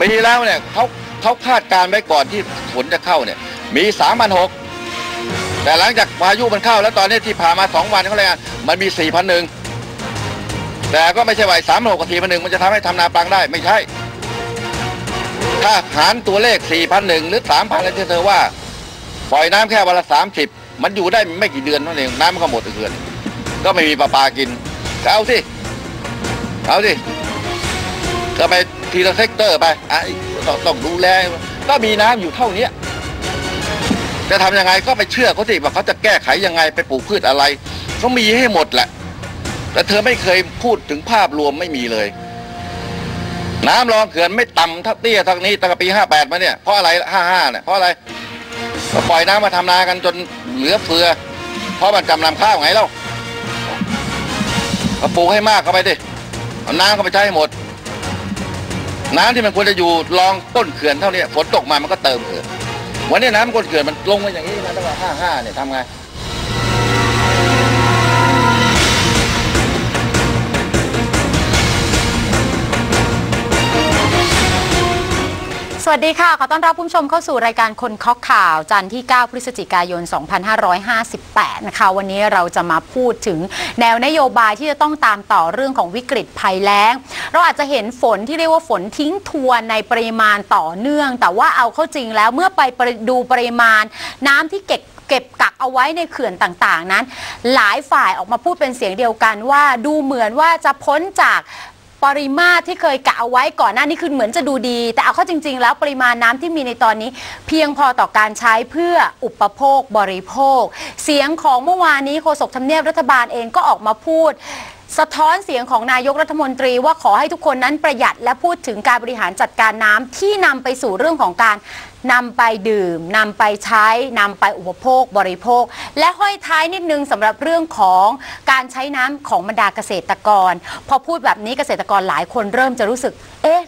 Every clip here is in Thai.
ปีที่แล้วเนี่ยเขาคาดการไว้ก่อนที่ฝนจะเข้าเนี่ยมี3,600แต่หลังจากพายุมันเข้าแล้วตอนนี้ที่ผ่านมา2 วันเขาเลยอ่ะมันมี4,100แต่ก็ไม่ใช่ว่า3,600กับ4,100มันจะทำให้ทำนาปลังได้ไม่ใช่ถ้าหารตัวเลข4,100หรือ3,000แล้วเธอว่าปล่อยน้ำแค่วันละ30มันอยู่ได้ไม่กี่เดือนนั่นเองน้ำมันก็หมดเกลือนก็ไม่มีปลากินเอาสิก็ไปทีละเซกเตอร์ไปไอ้ต้องดูแลก็มีน้ำอยู่เท่านี้จะทำยังไงก็ไปเชื่อเขาสิว่าเขาจะแก้ไขยังไงไปปลูกพืชอะไรต้องมีให้หมดแหละแต่เธอไม่เคยพูดถึงภาพรวมไม่มีเลยน้ำรองเขื่อนไม่ต่ำเท่าเตี้ยเท่านี้ตั้งแต่ปี58มาเนี่ยเพราะอะไร55เนี่ยเพราะอะไรก็ปล่อยน้ำมาทำนากันจนเหลือเฟือเพราะมันจำนำข้าวไงเล่าก็ปลูกให้มากเข้าไปดิเอาน้ำเข้าไปใช้ให้หมดน้ำที่มันควรจะอยู่รองต้นเขื่อนเท่านี้ฝนตกมามันก็เติมเขื่อนวันนี้น้ำก้นเขื่อนมันลงมาอย่างนี้นะตั้งแต่55เนี่ยทำไงสวัสดีค่ะขอต้อนรับผู้ชมเข้าสู่รายการคนเคาะข่าวจันทร์ที่9พฤศจิกายน2558นะคะวันนี้เราจะมาพูดถึงแนวนโยบายที่จะต้องตามต่อเรื่องของวิกฤตภัยแล้งเราอาจจะเห็นฝนที่เรียกว่าฝนทิ้งทวนในปริมาณต่อเนื่องแต่ว่าเอาเข้าจริงแล้วเมื่อไปดูปริมาณน้ำที่เก็บกักเอาไว้ในเขื่อนต่างๆนั้นหลายฝ่ายออกมาพูดเป็นเสียงเดียวกันว่าดูเหมือนว่าจะพ้นจากปริมาตรที่เคยกะเอาไว้ก่อนหน้านี้คือเหมือนจะดูดีแต่เอาเข้าจริงๆแล้วปริมาณน้ำที่มีในตอนนี้เพียงพอต่อการใช้เพื่ออุปโภคบริโภคเสียงของเมื่อวานนี้โฆษกทำเนียบรัฐบาลเองก็ออกมาพูดสะท้อนเสียงของนายกรัฐมนตรีว่าขอให้ทุกคนนั้นประหยัดและพูดถึงการบริหารจัดการน้ำที่นำไปสู่เรื่องของการนำไปดื่มนำไปใช้นำไปอุปโภคบริโภคและห้อยท้ายนิดนึงสำหรับเรื่องของการใช้น้ำของบรรดาเกษตรกรพอพูดแบบนี้เกษตรกรหลายคนเริ่มจะรู้สึก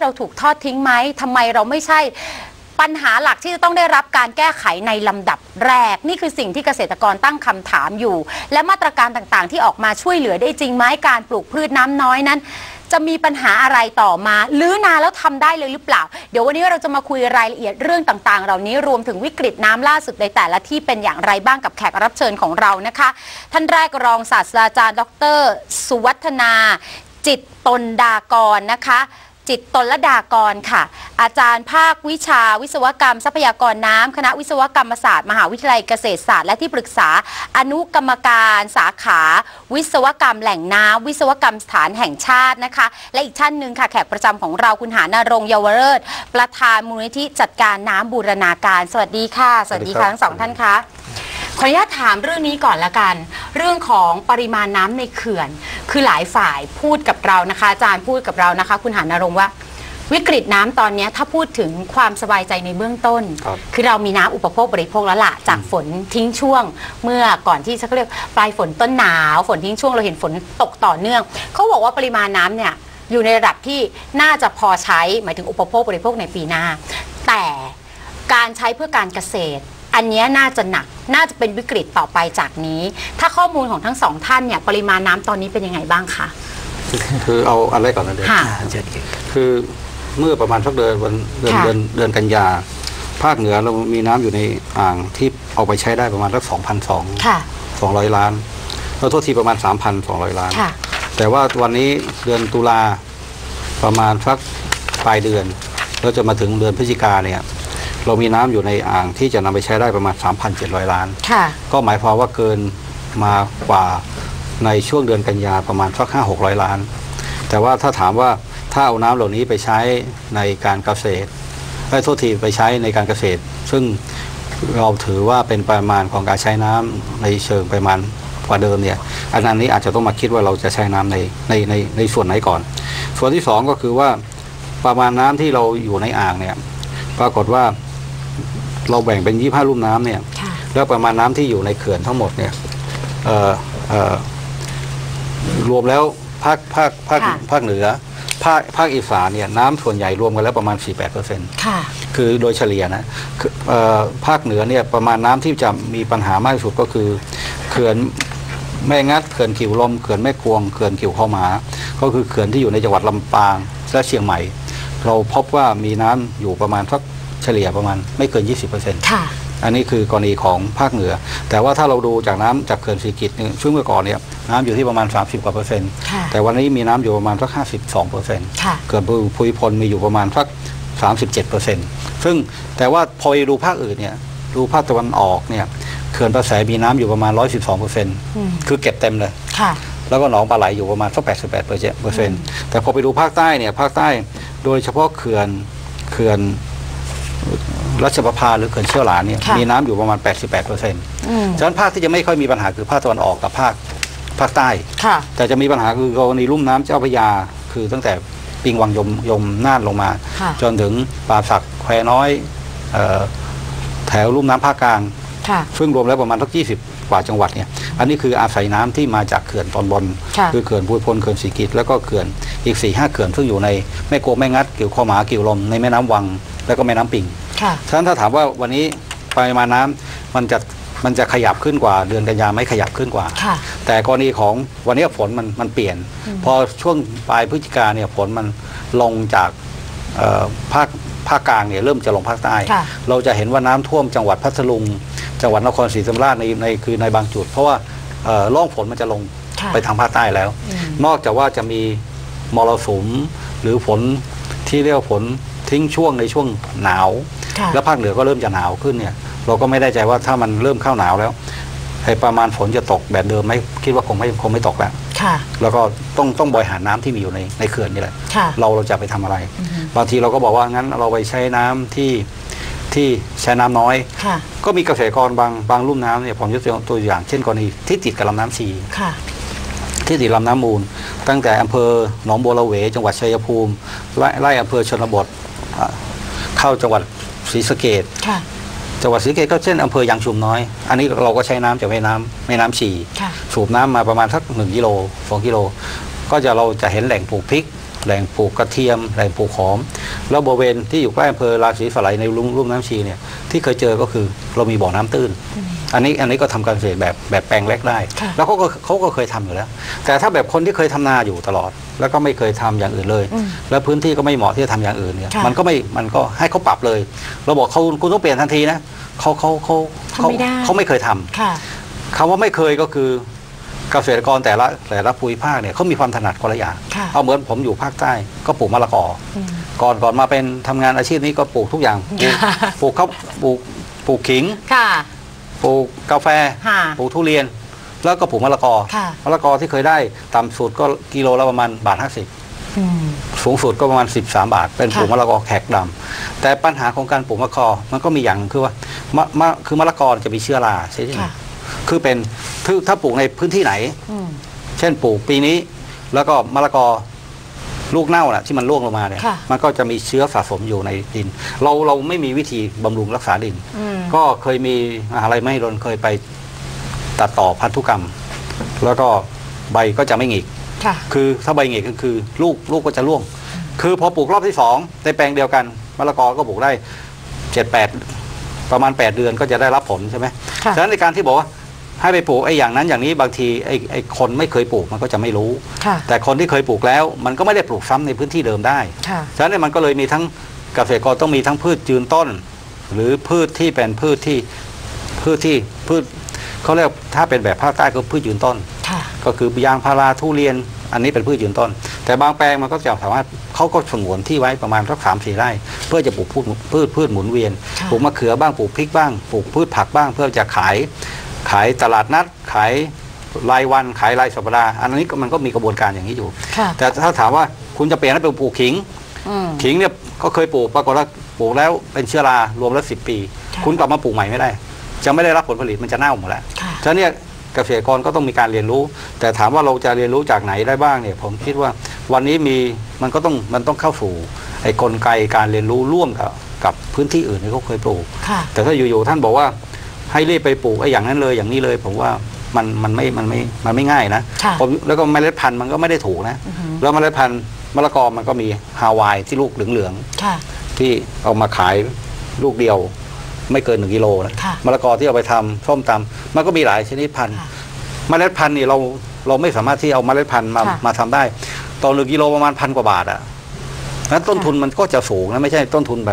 เราถูกทอดทิ้งไหมทำไมเราไม่ใช่ปัญหาหลักที่จะต้องได้รับการแก้ไขในลำดับแรกนี่คือสิ่งที่เกษตรกรตั้งคำถามอยู่และมาตรการต่างๆที่ออกมาช่วยเหลือได้จริงไหมการปลูกพืชน้ำน้อยนั้นจะมีปัญหาอะไรต่อมาหรือนาแล้วทำได้เลยหรือเปล่าเดี๋ยววันนี้เราจะมาคุยรายละเอียดเรื่องต่างๆเหล่านี้รวมถึงวิกฤตน้ำล่าสุดในแต่ละที่เป็นอย่างไรบ้างกับแขกรับเชิญของเรานะคะท่านแรกรองศาสตราจารย์ดร.สุวัฒนาจิตตนดากรนะคะจิตตนดากรค่ะอาจารย์ภาควิชาวิศวกรรมทรัพยากรน้ำคณะวิศวกรรมศาสตร์มหาวิทยาลัยเกษตรศาสตร์และที่ปรึกษาอนุกรรมการสาขาวิศวกรรมแหล่งน้ำวิศวกรรมสถานแห่งชาตินะคะและอีกท่านหนึ่งค่ะแขกประจำของเราคุณหานรงค์เยาวเลิศประธานมูลนิธิจัดการน้ำบูรณาการสวัสดีค่ะสวัสดีค่ะทั้งสองท่านค่ะขออนุญาตถามเรื่องนี้ก่อนละกันเรื่องของปริมาณน้ำในเขื่อนคือหลายฝ่ายพูดกับเรานะคะอาจารย์พูดกับเรานะคะคุณหานรงค์ว่าวิกฤตน้ำตอนนี้ถ้าพูดถึงความสบายใจในเบื้องต้น คือเรามีน้ำอุปโภคบริโภคแล้วละจากฝนทิ้งช่วงเมื่อก่อนที่จะเรียกปลายฝนต้นหนาวฝนทิ้งช่วงเราเห็นฝนตกต่อเนื่องเขาบอกว่าปริมาณน้ำเนี่ยอยู่ในระดับที่น่าจะพอใช้หมายถึงอุปโภคบริโภคในปีหน้าแต่การใช้เพื่อการเกษตรอันนี้น่าจะหนักน่าจะเป็นวิกฤตต่อไปจากนี้ถ้าข้อมูลของทั้งสองท่านเนี่ยปริมาณน้ำตอนนี้เป็นยังไงบ้างคะคือเอาอะไรก่อนนะเด็กคือเมื่อประมาณสักเดือนกันยาภาคเหนือเรามีน้ำอยู่ในอ่างที่เอาไปใช้ได้ประมาณสัก 2,200 ล้านเราโทษทีประมาณ 3,200 ล้านแต่ว่าวันนี้เดือนตุลาประมาณสักปลายเดือนเราจะมาถึงเดือนพฤศจิกาเนี่ยเรามีน้ำอยู่ในอ่างที่จะนำไปใช้ได้ประมาณ 3,700 ล้านก็หมายความว่าเกินมากว่าในช่วงเดือนกันยาประมาณสัก 500-600 ล้านแต่ว่าถ้าถามว่าถ้าเอาน้ำเหล่านี้ไปใช้ในการเกษตรได้โทษทีไปใช้ในการเกษตรซึ่งเราถือว่าเป็นปริมาณของการใช้น้ำในเชิงปริมาณกว่าเดิมเนี่ยอันนั้นนี้อาจจะต้องมาคิดว่าเราจะใช้น้ำในส่วนไหนก่อนส่วนที่2ก็คือว่าประมาณน้ำที่เราอยู่ในอ่างเนี่ยปรากฏว่าเราแบ่งเป็น25ลุ่มน้ำเนี่ยแล้วประมาณน้ำที่อยู่ในเขื่อนทั้งหมดเนี่ยรวมแล้วภาคเหนือภาคอีสานเนี่ยน้ำส่วนใหญ่รวมกันแล้วประมาณ 48% คือโดยเฉลี่ยนะภาคเหนือเนี่ยประมาณน้ำที่จะมีปัญหามากที่สุดก็คือเขื่อนแม่งัดเขื่อนขิวลมเขื่อนแม่กวงเขื่อนขิวข้าวหมาก็คือเขื่อนที่อยู่ในจังหวัดลำปางและเชียงใหม่ เราพบว่ามีน้ำอยู่ประมาณสักเฉลี่ยประมาณไม่เกิน 20% ค่ะอันนี้คือกรณีของภาคเหนือแต่ว่าถ้าเราดูจากน้ำจากเขื่อนศรีกิจช่วงเมื่อก่อนเนี่ยน้ำอยู่ที่ประมาณ30กว่าเปอร์เซ็นต์แต่วันนี้มีน้ำอยู่ประมาณสัก 52% เขื่อนภูมิพลมีอยู่ประมาณสัก 37% ซึ่งแต่ว่าพอไปดูภาคอื่นเนี่ยดูภาคตะวันออกเนี่ยเขื่อนประแสมีน้ำอยู่ประมาณ 112% คือเก็บเต็มเลยแล้วก็หนองปลาไหลอยู่ประมาณสัก 88% แต่พอไปดูภาคใต้เนี่ยภาคใต้โดยเฉพาะเขื่อนรัชประภาหรือเขื่อนเชี่ยวหลานเนี่ยมีน้ำอยู่ประมาณ 88% ฉะนั้นภาคที่จะไม่ค่อยมีปัญหาคือภาคตะวันออกกับภาคใต้แต่จะมีปัญหาคือกรณีลุ่มน้ำเจ้าพระยาคือตั้งแต่ปิงวังยมน่านลงมาจนถึงป่าสักแควน้อยแถวลุ่มน้ำภาคกลางซึ่งรวมแล้วประมาณทั้ง20กว่าจังหวัดเนี่ยอันนี้คืออาศัยน้ำที่มาจากเขื่อนตอนบนคือเขื่อนภูมิพลเขื่อนศรีกิจแล้วก็เขื่อนอีก 4-5 เขื่อนซึ่งอยู่ในแม่โกแม่งัดเกี่ยวข้อหมาเกี่ยวลมในแม่น้ำวังแล้วก็แม่น้ำปิงฉะนั้นถ้าถามว่าวันนี้ปริมาณน้ำมันจะขยับขึ้นกว่าเดือนกันยาไม่ขยับขึ้นกว่าแต่กรณีของวันนี้ฝนมันเปลี่ยนพอช่วงปลายพฤศจิกาเนี่ยฝนมันลงจากภาคกลางเนี่ยเริ่มจะลงภาคใต้เราจะเห็นว่าน้ำท่วมจังหวัดพัทลุงจังหวัดนครศรีธรรมราชในบางจุดเพราะว่าร่องฝนมันจะลงไปทางภาคใต้แล้วนอกจากว่าจะมีมรสุมหรือฝนที่เรียกฝนทิ้งช่วงในช่วงหนาวแล้วภาคเหนือก็เริ่มจะหนาวขึ้นเนี่ยเราก็ไม่ได้ใจว่าถ้ามันเริ่มเข้าหนาวแล้วประมาณฝนจะตกแบบเดิมไม่คิดว่าคงไม่ตกแล้วแล้วก็ต้องบริหารน้ำที่มีอยู่ในเขื่อนนี่แหละเราจะไปทำอะไรบางทีเราก็บอกว่างั้นเราไปใช้น้ำที่ใช้น้ำน้อยก็มีเกษตรกรบางลุ่มน้ำเนี่ยผมยกตัวอย่างเช่นกรณีที่ติดกับลำน้ำชีที่ติดลำน้ำมูลตั้งแต่อำเภอหนองบัวระเวจังหวัดชัยภูมิไล่อำเภอชนบทเข้าจังหวัดศรีสะเกษจังหวัดศรีสะเกษก็เช่นอำเภอยางชุมน้อยอันนี้เราก็ใช้น้ำจากแม่น้ำชีสูบน้ำมาประมาณสัก1กิโล2กิโลก็จะเราจะเห็นแหล่งปลูกพริกแหล่งปลูกกระเทียมแหล่งปลูกหอมแล้วบริเวณที่อยู่ใกล้อำเภอราศีสไลในลุ่มน้ำชีเนี่ยที่เคยเจอก็คือเรามีบ่อน้ำตื้นอันนี้ก็ทำการเกษตรแบบแปลงเล็กได้แล้วเขาก็เคยทำอยู่แล้วแต่ถ้าแบบคนที่เคยทำนาอยู่ตลอดแล้วก็ไม่เคยทำอย่างอื่นเลยแล้วพื้นที่ก็ไม่เหมาะที่จะทำอย่างอื่นเนี่ยมันก็ให้เขาปรับเลยเราบอกเขาคุณต้องเปลี่ยนทันทีนะเขาไม่เคยทำคำว่าไม่เคยก็คือเกษตรกรแต่ละภูมิภาคเนี่ยเขามีความถนัดคนละอย่างเอาเหมือนผมอยู่ภาคใต้ก็ปลูกมะละกอก่อนมาเป็นทำงานอาชีพนี้ก็ปลูกทุกอย่างปลูกข้าวปลูกขิงปลูกกาแฟปลูกทุเรียนแล้วก็ปลูกมะละกอที่เคยได้ต่ำสุดก็กิโลละประมาณ1.50 บาทสูงสุดก็ประมาณ13 บาทเป็นปลูกมะละกอแขกดำแต่ปัญหาของการปลูกมะละกอมันก็มีอย่างคือว่ามะคือมะละกอจะมีเชื้อราใช่ไหมคือเป็นถ้าปลูกในพื้นที่ไหนเช่นปลูกปีนี้แล้วก็มะละกอลูกเน่าน่ะที่มันร่วงลงมาเนี่ยมันก็จะมีเชื้อสะสมอยู่ในดินเราไม่มีวิธีบำรุงรักษาดินก็เคยมีอะไรไม่รนเคยไปตัดต่อพันธุกรรมแล้วก็ใบก็จะไม่หงิกคือถ้าใบหงิกก็คือลูกก็จะร่วงคือพอปลูกรอบที่2ในแปลงเดียวกันมะละกอก็ปลูกได้ประมาณ 8 เดือนก็จะได้รับผลใช่ไหมฉะนั้นในการที่บอกว่าให้ไปปลูกไอ้อย่างนั้นอย่างนี้บางทีไอ้คนไม่เคยปลูกมันก็จะไม่รู้แต่คนที่เคยปลูกแล้วมันก็ไม่ได้ปลูกซ้ำในพื้นที่เดิมได้ฉะนั้นมันก็เลยมีทั้งเกษตรกรต้องมีทั้งพืชยืนต้นหรือพืชที่เป็นพืชเขาเรียกถ้าเป็นแบบภาคใต้ก็พืชยืนต้นก็คือยางพาราทุเรียนอันนี้เป็นพืชยืนต้นแต่บางแปลงมันก็จะสามารถเขาก็สงวนที่ไว้ประมาณสัก3-4 ไร่เพื่อจะปลูกพืชหมุนเวียนปลูกมะเขือบ้างปลูกพริกบ้างปลูกพืชผักบ้างเพื่อจะขายตลาดนัดขายรายวันขายรายสัปดาห์อันนี้มันก็มีกระบวนการอย่างนี้อยู่แต่ถ้าถามว่าคุณจะเปลี่ยนให้เป็นปลูกขิงเนี่ยก็เคยปลูกปรากฏว่าปลูกแล้วเป็นเชื้อรารวมแล้ว10 ปีคุณกลับมาปลูกใหม่ไม่ได้จะไม่ได้รับผลผลิตมันจะเน่าหมดแล้วฉะนั้นเนี่ยเกษตรกรก็ต้องมีการเรียนรู้แต่ถามว่าเราจะเรียนรู้จากไหนได้บ้างเนี่ยผมคิดว่าวันนี้มันต้องเข้าสู่ไอ้กลไกการเรียนรู้ร่วมกับพื้นที่อื่นที่เขาเคยปลูกแต่ถ้าอยู่ๆท่านบอกว่าให้รีบไปปลูกไอ้อย่างนั้นเลยอย่างนี้เลยผมว่ามันไม่ง่ายนะแล้วก็เมล็ดพันธุ์มันก็ไม่ได้ถูกนะแล้วเมล็ดพันธุ์มะละกอมันก็มีฮาวายที่ลูกเหลืองๆที่เอามาขายลูกเดียวไม่เกิน1 กิโลนะมะละกอที่เอาไปทำส้มตำมันก็มีหลายชนิดพันธุ์เมล็ดพันธุ์นี่เราไม่สามารถที่เอาเมล็ดพันธุ์มาทำได้ต่อ1 กิโลประมาณ1,000 กว่าบาทอ่ะ นั้นต้นทุนมันก็จะสูงนะไม่ใช่ต้นทุนแบ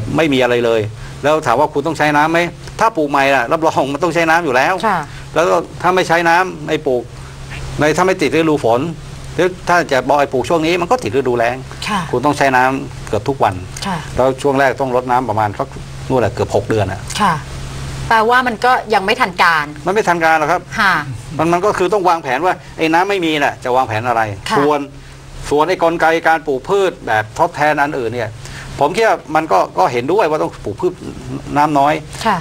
บไม่มีอะไรเลยแล้วถามว่าคุณต้องใช้น้ำไหมถ้าปลูกใหม่ล่ะรับรองมันต้องใช้น้ำอยู่แล้วแล้วถ้าไม่ใช้น้ำไม่ปลูกในถ้าไม่ติดฤดูฝนหรือถ้าจะบอยปลูกช่วงนี้มันก็ติดฤดูแล้งคุณต้องใช้น้ำเกือบทุกวันแล้วช่วงแรกต้องลดน้ำประมาณสักนู่นแหละเกือบ6 เดือนอ่ะแปลว่ามันก็ยังไม่ทันการมันไม่ทันการหรอกครับมันก็คือต้องวางแผนว่าไอ้น้ำไม่มีน่ะจะวางแผนอะไรส่วนไอ้กลไกการปลูกพืชแบบทดแทนอันอื่นเนี่ยผมคิดว่ามันก็เห็นด้วยว่าต้องปลูกพืชน้ำน้อย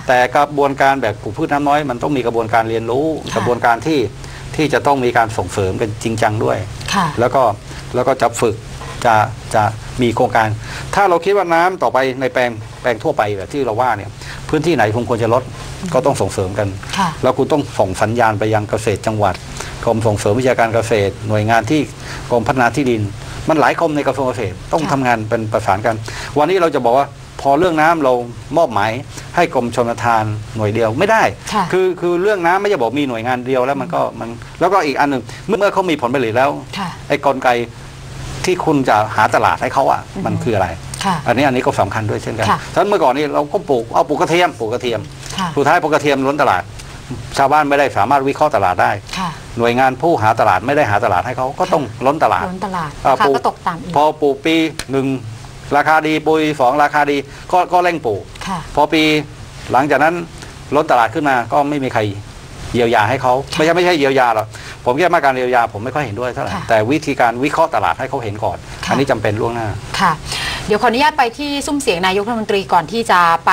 แต่กระบวนการแบบปลูกพืชน้ำน้อยมันต้องมีกระบวนการเรียนรู้กระบวนการที่จะต้องมีการส่งเสริมกันจริงจังด้วยแล้วก็จะฝึกจะมีโครงการถ้าเราคิดว่าน้ำต่อไปในแปลงทั่วไปแบบที่เราว่าเนี่ยพื้นที่ไหนคุณควรจะลดก็ต้องส่งเสริมกันแล้วคุณต้องส่งสัญญาณไปยังเกษตรจังหวัดกรมส่งเสริมวิชาการเกษตรหน่วยงานที่กรมพัฒนาที่ดินมันหลายกรมในกระทรวงเกษตรต้องทำงานเป็นประสานกันวันนี้เราจะบอกว่าพอเรื่องน้ำเรามอบหมายให้กรมชลประทานหน่วยเดียวไม่ได้คือเรื่องน้ำไม่จะบอกมีหน่วยงานเดียวแล้วมันแล้วก็อีกอันหนึ่งเมื่อเขามีผลผลิตแล้วไอ้กลไกที่คุณจะหาตลาดให้เขาอ่ะมันคืออะไรอันนี้ก็สำคัญด้วยเช่นกันฉะนั้นเมื่อก่อนนี้เราก็ปลูกกระเทียมสุดท้ายปลูกกระเทียมล้นตลาดชาวบ้านไม่ได้สามารถวิเคราะห์ตลาดได้หน่วยงานผู้หาตลาดไม่ได้หาตลาดให้เขาก็ต้องล้นตลาดราคาก็ตกต่ำพอปลูกปี 1ราคาดีปี 2ราคาดีก็เร่งปลูกพอปีหลังจากนั้นลดตลาดขึ้นมาก็ไม่มีใครเยียวยาให้เขาไม่ใช่เยียวยาหรอกผมแค่มาการเยียวยาผมไม่ค่อยเห็นด้วยเท่าไหร่แต่วิธีการวิเคราะห์ตลาดให้เขาเห็นก่อนอันนี้จำเป็นล่วงหน้าค่ะเดี๋ยวขออนุญาตไปที่ซุ้มเสียงนายกรัฐมนตรีก่อนที่จะไป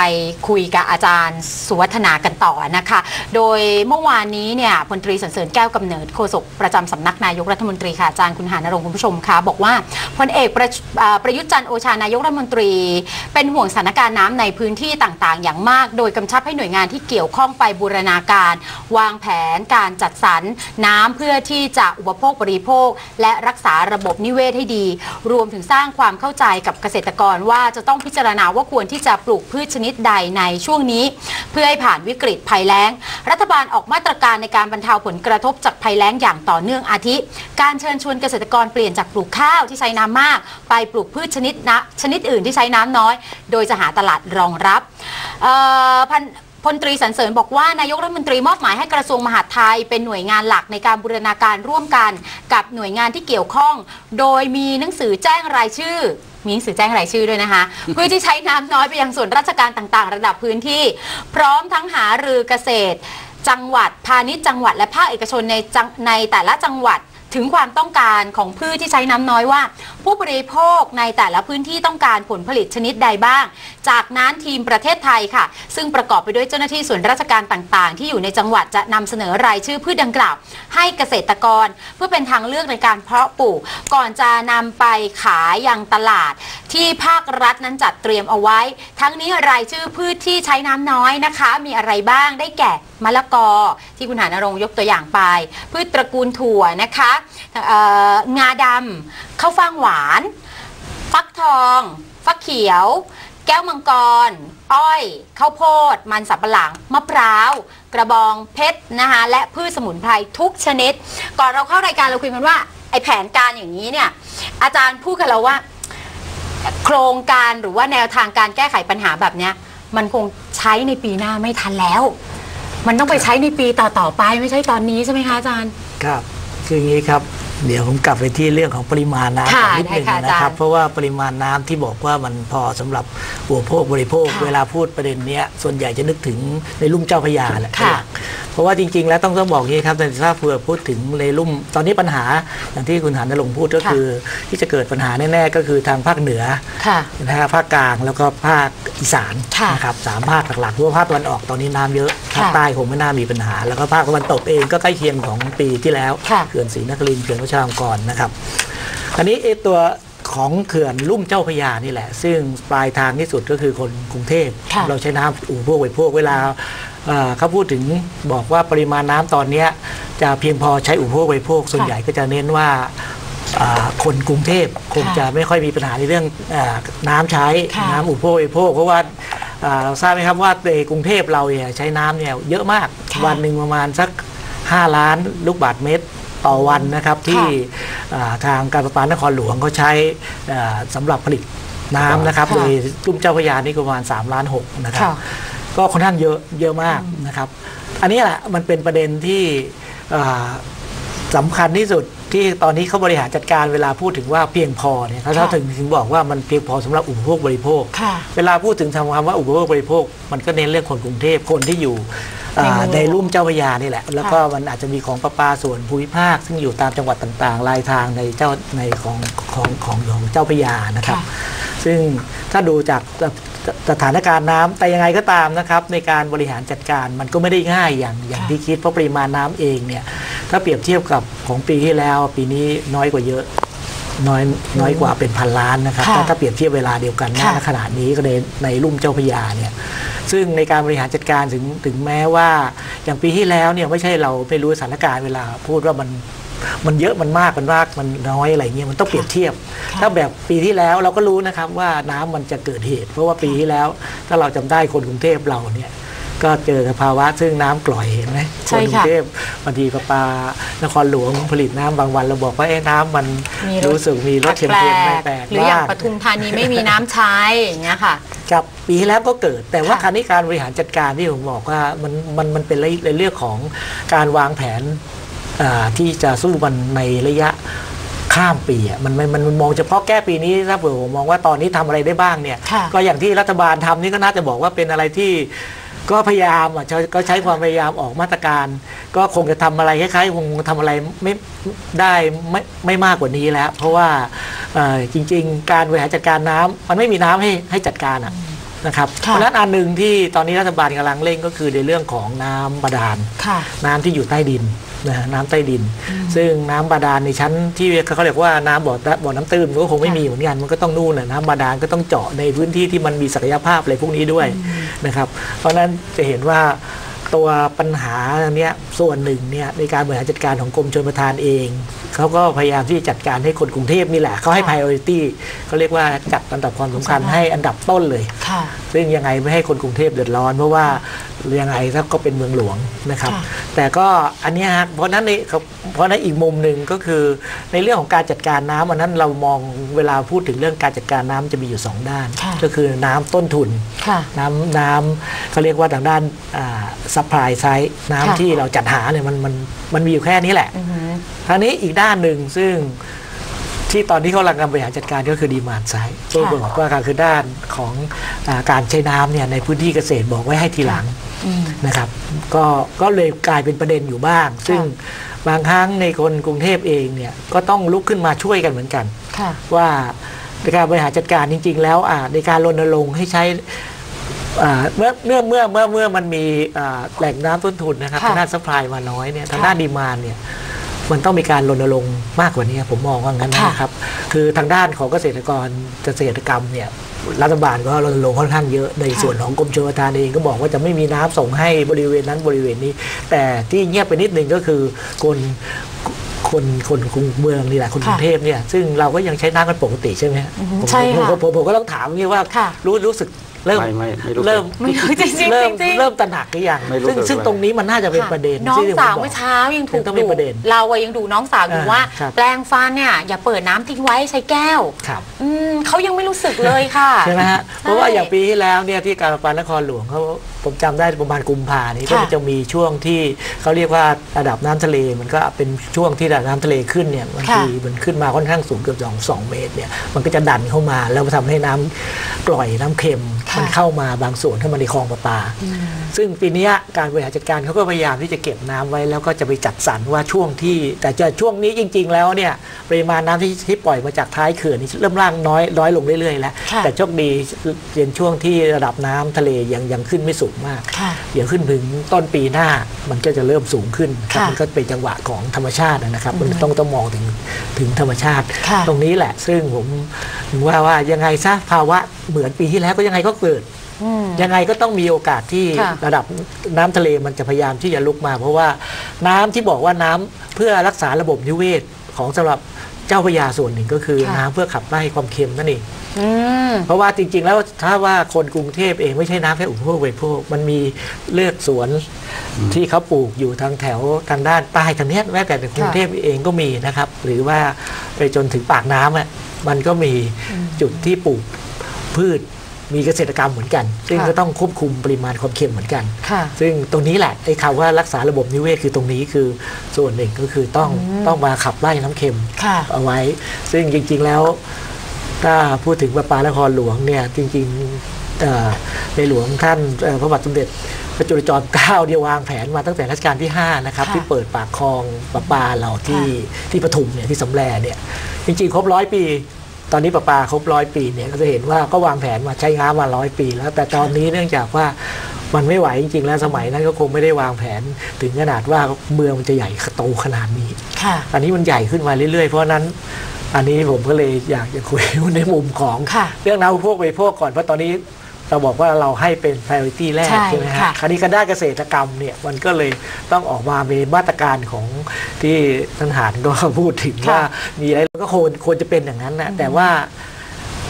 คุยกับอาจารย์สุวัฒนากันต่อนะคะโดยเมื่อวานนี้เนี่ยพลตรีสรรเสริญแก้วกำเนิดโฆษกประจำสำนักนายกรัฐมนตรีค่ะอาจารย์คุณหานรงค์คุณผู้ชมค่ะบอกว่าพลเอกประยุทธ์จันทร์โอชานายกรัฐมนตรีเป็นห่วงสถานการณ์น้ำในพื้นที่ต่างๆอย่างมากโดยกำชับให้หน่วยงานที่เกี่ยวข้องไปบูรณาการวางแผนการจัดสรรน้ำเพื่อที่จะอุปโภคบริโภคและรักษาระบบนิเวศให้ดีรวมถึงสร้างความเข้าใจกับเกษตรกรว่าจะต้องพิจารณาว่าควรที่จะปลูกพืชชนิดใดในช่วงนี้เพื่อให้ผ่านวิกฤตภัยแล้งรัฐบาลออกมาตรการในการบรรเทาผลกระทบจากภัยแล้งอย่างต่อเนื่องอาทิการเชิญชวนเกษตรกรเปลี่ยนจากปลูกข้าวที่ใช้น้ำมากไปปลูกพืชชนิดอื่นที่ใช้น้ำน้อยโดยจะหาตลาดรองรับพลตรีสรรเสริญบอกว่านายกรัฐมนตรีมอบหมายให้กระทรวงมหาดไทยเป็นหน่วยงานหลักในการบูรณาการร่วมกันกับหน่วยงานที่เกี่ยวข้องโดยมีหนังสือแจ้งรายชื่อด้วยนะคะเพื่อที่ใช้น้ำน้อยไปยังส่วนราชการต่างๆระดับพื้นที่พร้อมทั้งหารือเกษตรจังหวัดพาณิชย์จังหวัดและภาคเอกชนในแต่ละจังหวัดถึงความต้องการของพืชที่ใช้น้ำน้อยว่าผู้บริโภคในแต่ละพื้นที่ต้องการผลผลิตชนิดใดบ้างจากนั้นทีมประเทศไทยค่ะซึ่งประกอบไปด้วยเจ้าหน้าที่ส่วนราชการต่างๆที่อยู่ในจังหวัดจะนำเสนอรายชื่อพืชดังกล่าวให้เกษตรกรเพื่อเป็นทางเลือกในการเพาะปลูกก่อนจะนำไปขายยังตลาดที่ภาครัฐนั้นจัดเตรียมเอาไว้ทั้งนี้รายชื่อพืชที่ใช้น้ำน้อยนะคะมีอะไรบ้างได้แก่มะละกอที่คุณหานรงค์ยกตัวอย่างไปพืชตระกูลถั่วนะคะงาดำข้าวฟ่างหวานฟักทองฟักเขียวแก้วมังกรอ้อยข้าวโพดมันสำปะหลังมะพร้าวกระบองเพชรนะคะและพืชสมุนไพรทุกชนิดก่อนเราเข้ารายการเราคุยกันว่าไอแผนการอย่างนี้เนี่ยอาจารย์พูดกับเราว่าโครงการหรือว่าแนวทางการแก้ไขปัญหาแบบเนี้ยมันคงใช้ในปีหน้าไม่ทันแล้วมันต้องไปใช้ในปีต่อๆไปไม่ใช่ตอนนี้ใช่ไหมคะอาจารย์ครับคืออย่างนี้ครับเดี๋ยวผมกลับไปที่เรื่องของปริมาณน้ำนิดหนึ่งนะครับเพราะว่าปริมาณน้ำที่บอกว่ามันพอสำหรับอุปโภคบริโภคเวลาพูดประเด็นนี้ส่วนใหญ่จะนึกถึงในลุ่มเจ้าพระยาแหละเพราะว่าจริงๆแล้วต้องบอกนี้ครับแต่ถ้าเผื่อพูดถึงในลุ่มตอนนี้ปัญหาอย่างที่คุณหานรงค์พูดก็คือที่จะเกิดปัญหาแน่ๆก็คือทางภาคเหนือนะครับภาคกลางแล้วก็ภาคอีสานนะครับ3 ภาคหลักๆเพราะว่าภาคตะวันออกตอนนี้น้ำเยอะภาคใต้คงไม่น่ามีปัญหาแล้วก็ภาคตะวันตกเองก็ใกล้เคียงของปีที่แล้วเขื่อนศรีนครินทร์เขื่อนชาวก่อนนะครับอันนี้ตัวของเขื่อนลุ่มเจ้าพระยานี่แหละซึ่งปลายทางที่สุดก็คือคนกรุงเทพเราใช้น้ำอุปโภคบริโภคเวลาเขาพูดถึงบอกว่าปริมาณน้ำตอนนี้จะเพียงพอใช้อุปโภคบริโภคส่วนใหญ่ก็จะเน้นว่าคนกรุงเทพคงจะไม่ค่อยมีปัญหาในเรื่องน้ำใช้น้ำอุปโภคบริโภคเพราะว่าเราทราบไหมครับว่าในกรุงเทพเราเนี่ยใช้น้ำเนี่ยเยอะมากวันหนึ่งประมาณสัก5 ล้านลูกบาศก์เมตรต่อวันนะครับที่ ทางการประปานครหลวงเขาใช้สำหรับผลิตน้ำนะครับโดยลุ่มเจ้าพระยานี่ประมาณ3.6 ล้านนะครับก็ค่อนข้างเยอะมากนะครับอันนี้แหละมันเป็นประเด็นที่สำคัญที่สุดที่ตอนนี้เขาบริหารจัดการเวลาพูดถึงว่าเพียงพอเนี่ยเขาถึงบอกว่ามันเพียงพอสำหรับอุปโภคบริโภคเวลาพูดถึงคำว่าอุปโภคบริโภคมันก็เน้นเรื่องคนกรุงเทพคนที่อยู่ในลุ่มเจ้าพระยานี่แหละแล้วก็มันอาจจะมีของประปาส่วนภูมิภาคซึ่งอยู่ตามจังหวัดต่างๆรายทางในของเจ้าพระยานะครับซึ่งถ้าดูจากสถานการณ์น้ำแต่ยังไงก็ตามนะครับในการบริหารจัดการมันก็ไม่ได้ง่ายอย่างที่คิดเพราะปริมาณน้ำเองเนี่ยถ้าเปรียบเทียบกับของปีที่แล้วปีนี้น้อยกว่าเยอะน้อยกว่าเป็น1,000 ล้านนะครับถ้าเปรียบเทียบเวลาเดียวกันณขณะนี้ก็ในลุ่มเจ้าพระยาเนี่ยซึ่งในการบริหารจัดการถึงแม้ว่าอย่างปีที่แล้วเนี่ยไม่ใช่เราไม่รู้สถานการณ์เวลาพูดว่ามันเยอะมันมากมันน้อยอะไรเงี้ยมันต้องเปรียบเทียบถ้าแบบปีที่แล้วเราก็รู้นะครับว่าน้ำมันจะเกิดเหตุเพราะว่าปีที่แล้วถ้าเราจำได้คนกรุงเทพเราเนี่ยก็เจอสภาวะซึ่งน้ำกร่อยเห็นไหมคนกรุงเทพบางทีประปานครหลวงผลิตน้ำบางวันเราบอกว่าน้ำมันรู้สึกมีรสเค็มแปลกหรืออย่างปทุมธานีไม่มีน้ำใช้อย่างเงี้ยค่ะกับปีที่แล้วก็เกิดแต่ว่าคราวนี้การบริหารจัดการที่ผมบอกว่ามันเป็นเรื่องของการวางแผนที่จะสู้มันในระยะข้ามปีมันมองเฉพาะแก้ปีนี้ถ้าผมมองว่าตอนนี้ทำอะไรได้บ้างเนี่ยก็อย่างที่รัฐบาลทำนี่ก็น่าจะบอกว่าเป็นอะไรที่ก็พยายามก็ใช้ความพยายามออกมาตรการก็คงจะทำอะไรคล้ายๆคงทำอะไรไม่ได้ไม่มากกว่านี้แล้วเพราะว่าจริงๆการบริหารจัดการน้ำมันไม่มีน้ำให้จัดการนะครับเพราะนั้นอันหนึ่งที่ตอนนี้รัฐบาลกำลังเร่งก็คือในเรื่องของน้ำบาดาลน้ำที่อยู่ใต้ดินน้ำใต้ดินซึ่งน้ำบาดาลในชั้นที่เขาเรียกว่าน้ำบ่อน้ำตื้นก็คงไม่มีเหมือนกันมันก็ต้องนู่นน่ะน้ำบาดาลก็ต้องเจาะในพื้นที่ที่มันมีศักยภาพอะไรพวกนี้ด้วยนะครับเพราะฉะนั้นจะเห็นว่าตัวปัญหาเนี้ยส่วนหนึ่งเนี่ยในการบริหารจัดการของกรมชลประทานเองเขาก็พยายามที่จะจัดการให้คนกรุงเทพนี่แหละเขาให้ priority เขาเรียกว่าจัดอันดับความสำคัญให้อันดับต้นเลยซึ่งยังไงไม่ให้คนกรุงเทพเดือดร้อนเพราะว่ายังไงก็เป็นเมืองหลวงนะครับแต่ก็อันนี้ฮะเพราะนั้นอีกมุมหนึ่งก็คือในเรื่องของการจัดการน้ำอันนั้นเรามองเวลาพูดถึงเรื่องการจัดการน้ำจะมีอยู่2ด้านก็คือน้ำต้นทุนน้ำเขาเรียกว่าทางด้านซัพพลายไซด์น้ำที่เราจัดหาเนี่ยมันมีอยู่แค่นี้แหละอันนี้อีกด้านหนึ่งซึ่งที่ตอนนี้เขากำลังบริหารจัดการก็คือดีมานไซด์ตัวบอกว่าคือด้านของการใช้น้ำเนี่ยในพื้นที่เกษตรบอกไว้ให้ทีหลังนะครับก็เลยกลายเป็นประเด็นอยู่บ้างซึ่งบางครั้งในคนกรุงเทพเองเนี่ยก็ต้องลุกขึ้นมาช่วยกันเหมือนกันว่าในการบริหารจัดการจริงๆแล้วในการรณรงค์ให้ใช้เมื่อมันมีแหล่งน้ำต้นทุนนะครับทางด้านซัพพลายมาน้อยเนี่ยทางด้านดีมานด์เนี่ยมันต้องมีการรณรงค์มากกว่านี้ผมมองว่างั้นนะครับคือทางด้านของเกษตรกรรมเนี่ยรัฐบาลก็รณรงค์ค่อนข้างเยอะในส่วนของกรมชลประทานเองก็บอกว่าจะไม่มีน้ำส่งให้บริเวณนั้นบริเวณนี้แต่ที่เงียบไปนิดนึงก็คือคนกรุงเมืองนี่แหละคนกรุงเทพเนี่ยซึ่งเราก็ยังใช้น้ำกันปกติใช่ไหมใช่ค่ะผมก็ต้องถามอย่างนี้ว่ารู้สึกเริ่มตระหนักหรือยังซึ่งตรงนี้มันน่าจะเป็นประเด็นน้องสาวเมื่อเช้ายังถูกดุเรายังดูน้องสาวอยู่ว่าแปลงฟันเนี่ยอย่าเปิดน้ำทิ้งไว้ใช้แก้วเขายังไม่รู้สึกเลยค่ะใช่ไหมฮะเพราะว่าอย่างปีที่แล้วเนี่ยที่การประปานครหลวงเขาผมจำได้ประมาณกุมภานี้ก็จะมีช่วงที่เขาเรียกว่าระดับน้ำทะเลมันก็เป็นช่วงที่ระดับน้ำทะเลขึ้นเนี่ยบางทีมันขึ้นมาค่อนข้างสูงเกือบ2 เมตรเนี่ยมันก็จะดันเข้ามาแล้วทำให้น้ำกร่อยน้ำเค็มมันเข้ามาบางส่วนเข้ามาในคลองประปาซึ่งปีนี้การบริหารจัดการเขาก็พยายามที่จะเก็บน้ำไว้แล้วก็จะไปจัดสรรว่าช่วงที่แต่จะช่วงนี้จริงๆแล้วเนี่ยปริมาณน้ำที่ปล่อยมาจากท้ายเขื่อนนี่เริ่มล่างน้อยลงเรื่อยๆแล้วแต่โชคดีเป็นช่วงที่ระดับน้ำทะเลยังขึ้นไม่สูงมากเดี๋ยวขึ้นถึงต้นปีหน้ามันก็จะเริ่มสูงขึ้นมันก็เป็นจังหวะของธรรมชาตินะครับมันต้องมองถึงธรรมชาติตรงนี้แหละซึ่งผมว่ายังไงซะภาวะเหมือนปีที่แล้วก็ยังไงก็เกิดยังไงก็ต้องมีโอกาสที่ระดับน้ำทะเลมันจะพยายามที่จะลุกมาเพราะว่าน้ำที่บอกว่าน้ำเพื่อรักษาระบบนิเวศของสำหรับเจ้าพระยาส่วนหนึ่งก็คือน้ำเพื่อขับไล่ความเค็มนั่นเองเพราะว่าจริงๆแล้วถ้าว่าคนกรุงเทพเองไม่ใช่น้ำแค่อุปโภคบริโภคมันมีเลือกสวนที่เขาปลูกอยู่ทางแถวทางด้านใต้ทางนี้แม้แต่ในกรุงเทพเองก็มีนะครับหรือว่า ไปจนถึงปากน้ำอ่ะมันก็มีจุดที่ปลูกพืชมีเกษตรกรรมเหมือนกันซึ่งก็ต้องควบคุมปริมาณความเค็มเหมือนกันซึ่งตรงนี้แหละไอ้คำว่ารักษาระบบนิเวศคือตรงนี้คือส่วนหนึ่งก็คือต้องมาขับไล่น้ำเค็มเอาไว้ซึ่งจริงๆแล้วถ้าพูดถึงประปานครหลวงเนี่ยจริงๆในหลวงท่านพระบาทสมเด็จพระจุลจอมเกล้าเนี่ยวางแผนมาตั้งแต่รัชกาลที่5นะครับที่เปิดปากคลองประปาเราที่ปทุมเนี่ยที่สำแลเนี่ยจริงๆครบ100 ปีตอนนี้ประปาครบ100 ปีเนี่ยก็จะเห็นว่าก็วางแผนมาใช้งานมา100 ปีแล้วแต่ตอนนี้เนื่องจากว่ามันไม่ไหวจริงๆแล้วสมัยนั้นก็คงไม่ได้วางแผนถึงขนาดว่าเมืองมันจะใหญ่โตขนาดนี้อันนี้มันใหญ่ขึ้นมาเรื่อยๆเพราะนั้นอันนี้ผมก็เลยอยากจะคุยในมุมของเรื่องอุปโภคบริโภคก่อนเพราะตอนนี้เราบอกว่าเราให้เป็น priority แรกใช่ไหมฮะคราวนี้การด้านเกษตรกรรมเนี่ยมันก็เลยต้องออกมาเป็นมาตรการของที่ท่านหานก็พูดถึงว่ามีอะไรก็ควรจะเป็นอย่างนั้นนะแต่ว่า